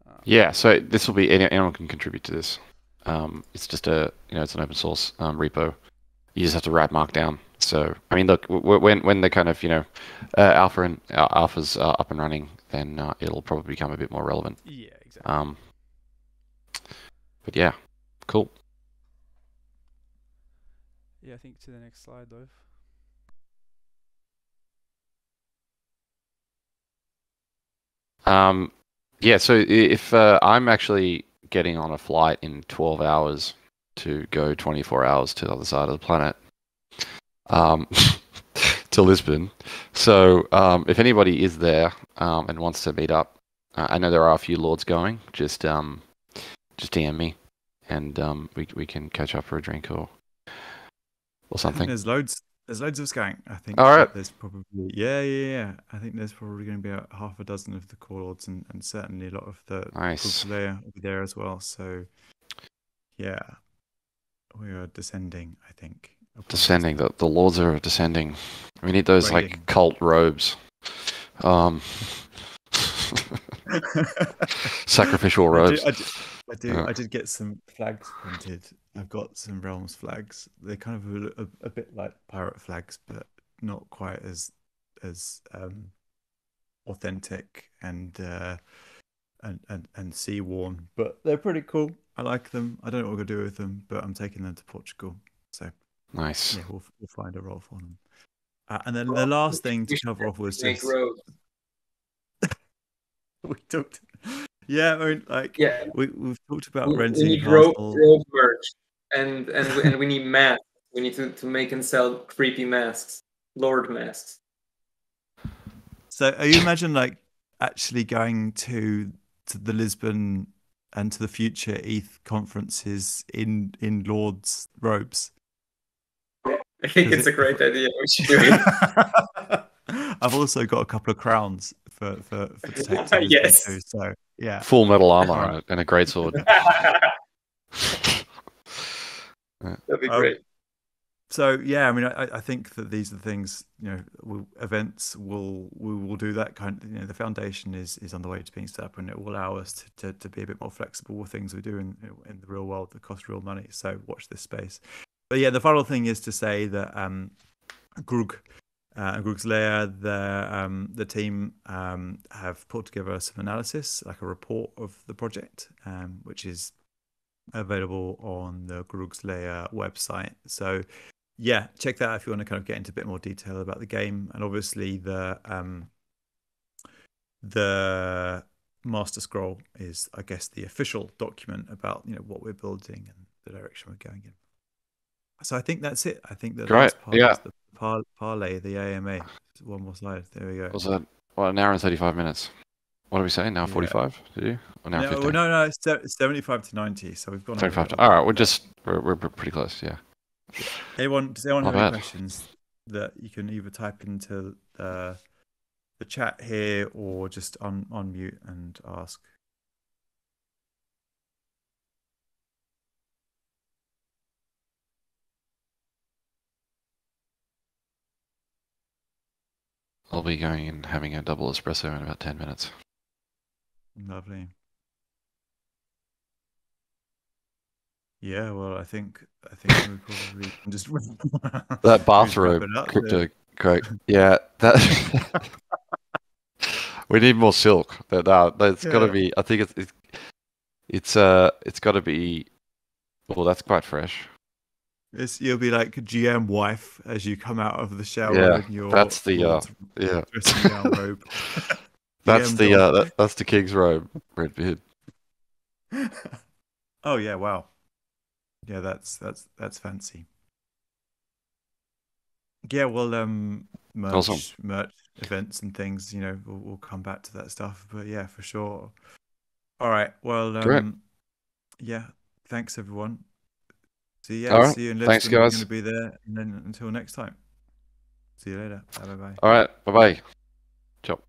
Um, yeah, so this will be anyone can contribute to this. Um, it's just a you know it's an open source um, repo. You just have to write Markdown. So I mean, look, when when the kind of you know uh, alpha and uh, alphas are up and running, then uh, it'll probably become a bit more relevant. Yeah, exactly. Um, but yeah, cool. Yeah, I think to the next slide, though. Um, yeah. So if uh, I'm actually getting on a flight in twelve hours to go twenty-four hours to the other side of the planet. Um, to Lisbon. So um, if anybody is there um, and wants to meet up, uh, I know there are a few Lords going. Just um, just D M me, and um, we we can catch up for a drink or or something. There's loads. There's loads of skank. I think. All right. There's probably yeah yeah yeah. I think there's probably going to be a half a dozen of the core Lords, and, and certainly a lot of the Grug's Leia will be there as well. So yeah, we are descending. I think. Descending, the, the Lords are descending. We need those Raiding. Like cult robes. Um, Sacrificial robes. I do. I, do, I, do yeah. I did get some flags printed. I've got some Realms flags. They're kind of a, a, a bit like pirate flags, but not quite as as um, authentic and, uh, and and and sea worn. But they're pretty cool. I like them. I don't know what I'm gonna do with them, but I'm taking them to Portugal. So nice. Yeah, we'll, we'll find a role for them. Uh, and then the last thing to cover off was just... we talked. Yeah, I mean, like yeah, we we've talked about we, renting. We need road, road merch, and and and we need masks. We need to to make and sell creepy masks, lord masks. So, are you imagine like actually going to to the Lisbon and to the future E T H conferences in in lords robes? I think it's it... a great idea. We should do it. I've also got a couple of crowns for for, for to take to yes. Too, so yeah, full metal armor and a greatsword. That'd be great. Um, so yeah, I mean, I, I think that these are the things, you know, we'll, events will we will do that kind of, you know, the foundation is is on the way to being set up, and it will allow us to to, to be a bit more flexible with things we do in in the real world that cost real money. So watch this space. But yeah, the final thing is to say that um, Grug. Uh, Grug's Leia, the um, the team um, have put together some analysis, like a report of the project, um, which is available on the Grug's Leia website. So, yeah, check that out if you want to kind of get into a bit more detail about the game. And obviously, the um, the master scroll is, I guess, the official document about, you know, what we're building and the direction we're going in. So I think that's it. I think that that's part yeah. of the Par parlay, the A M A. One more slide. There we go. Was that well, an hour and thirty-five minutes? What did we say? An hour forty-five? Yeah. Did you? Or an hour no, no, no. It's seventy-five to ninety. So we've gone. Thirty-five. To, all right, we're just we're, we're pretty close. Yeah. Anyone? Does anyone Not have bad. any questions that you can either type into the the chat here or just on unmute and ask? I'll be going and having a double espresso in about ten minutes. Lovely. Yeah, well, I think I think we probably can just that bathrobe crypto. Great. Yeah, that we need more silk. That uh, that's yeah. got to be. I think it's it's it's uh it's got to be. Well, that's quite fresh. It's, you'll be like G M wife as you come out of the shower. Yeah, in your that's the uh, yeah. dressing gown robe. that's G M the uh, that, that's the king's robe, Redbeard. Oh yeah! Wow. Yeah, that's that's that's fancy. Yeah, well, um, merch, awesome. merch events and things. You know, we'll, we'll come back to that stuff. But yeah, for sure. All right. Well, um, Correct. yeah. Thanks, everyone. So yeah, All right. see you in Lisbon. Thanks, guys. We're going to be there, and then until next time. See you later. Bye bye. All right. Bye bye. Ciao.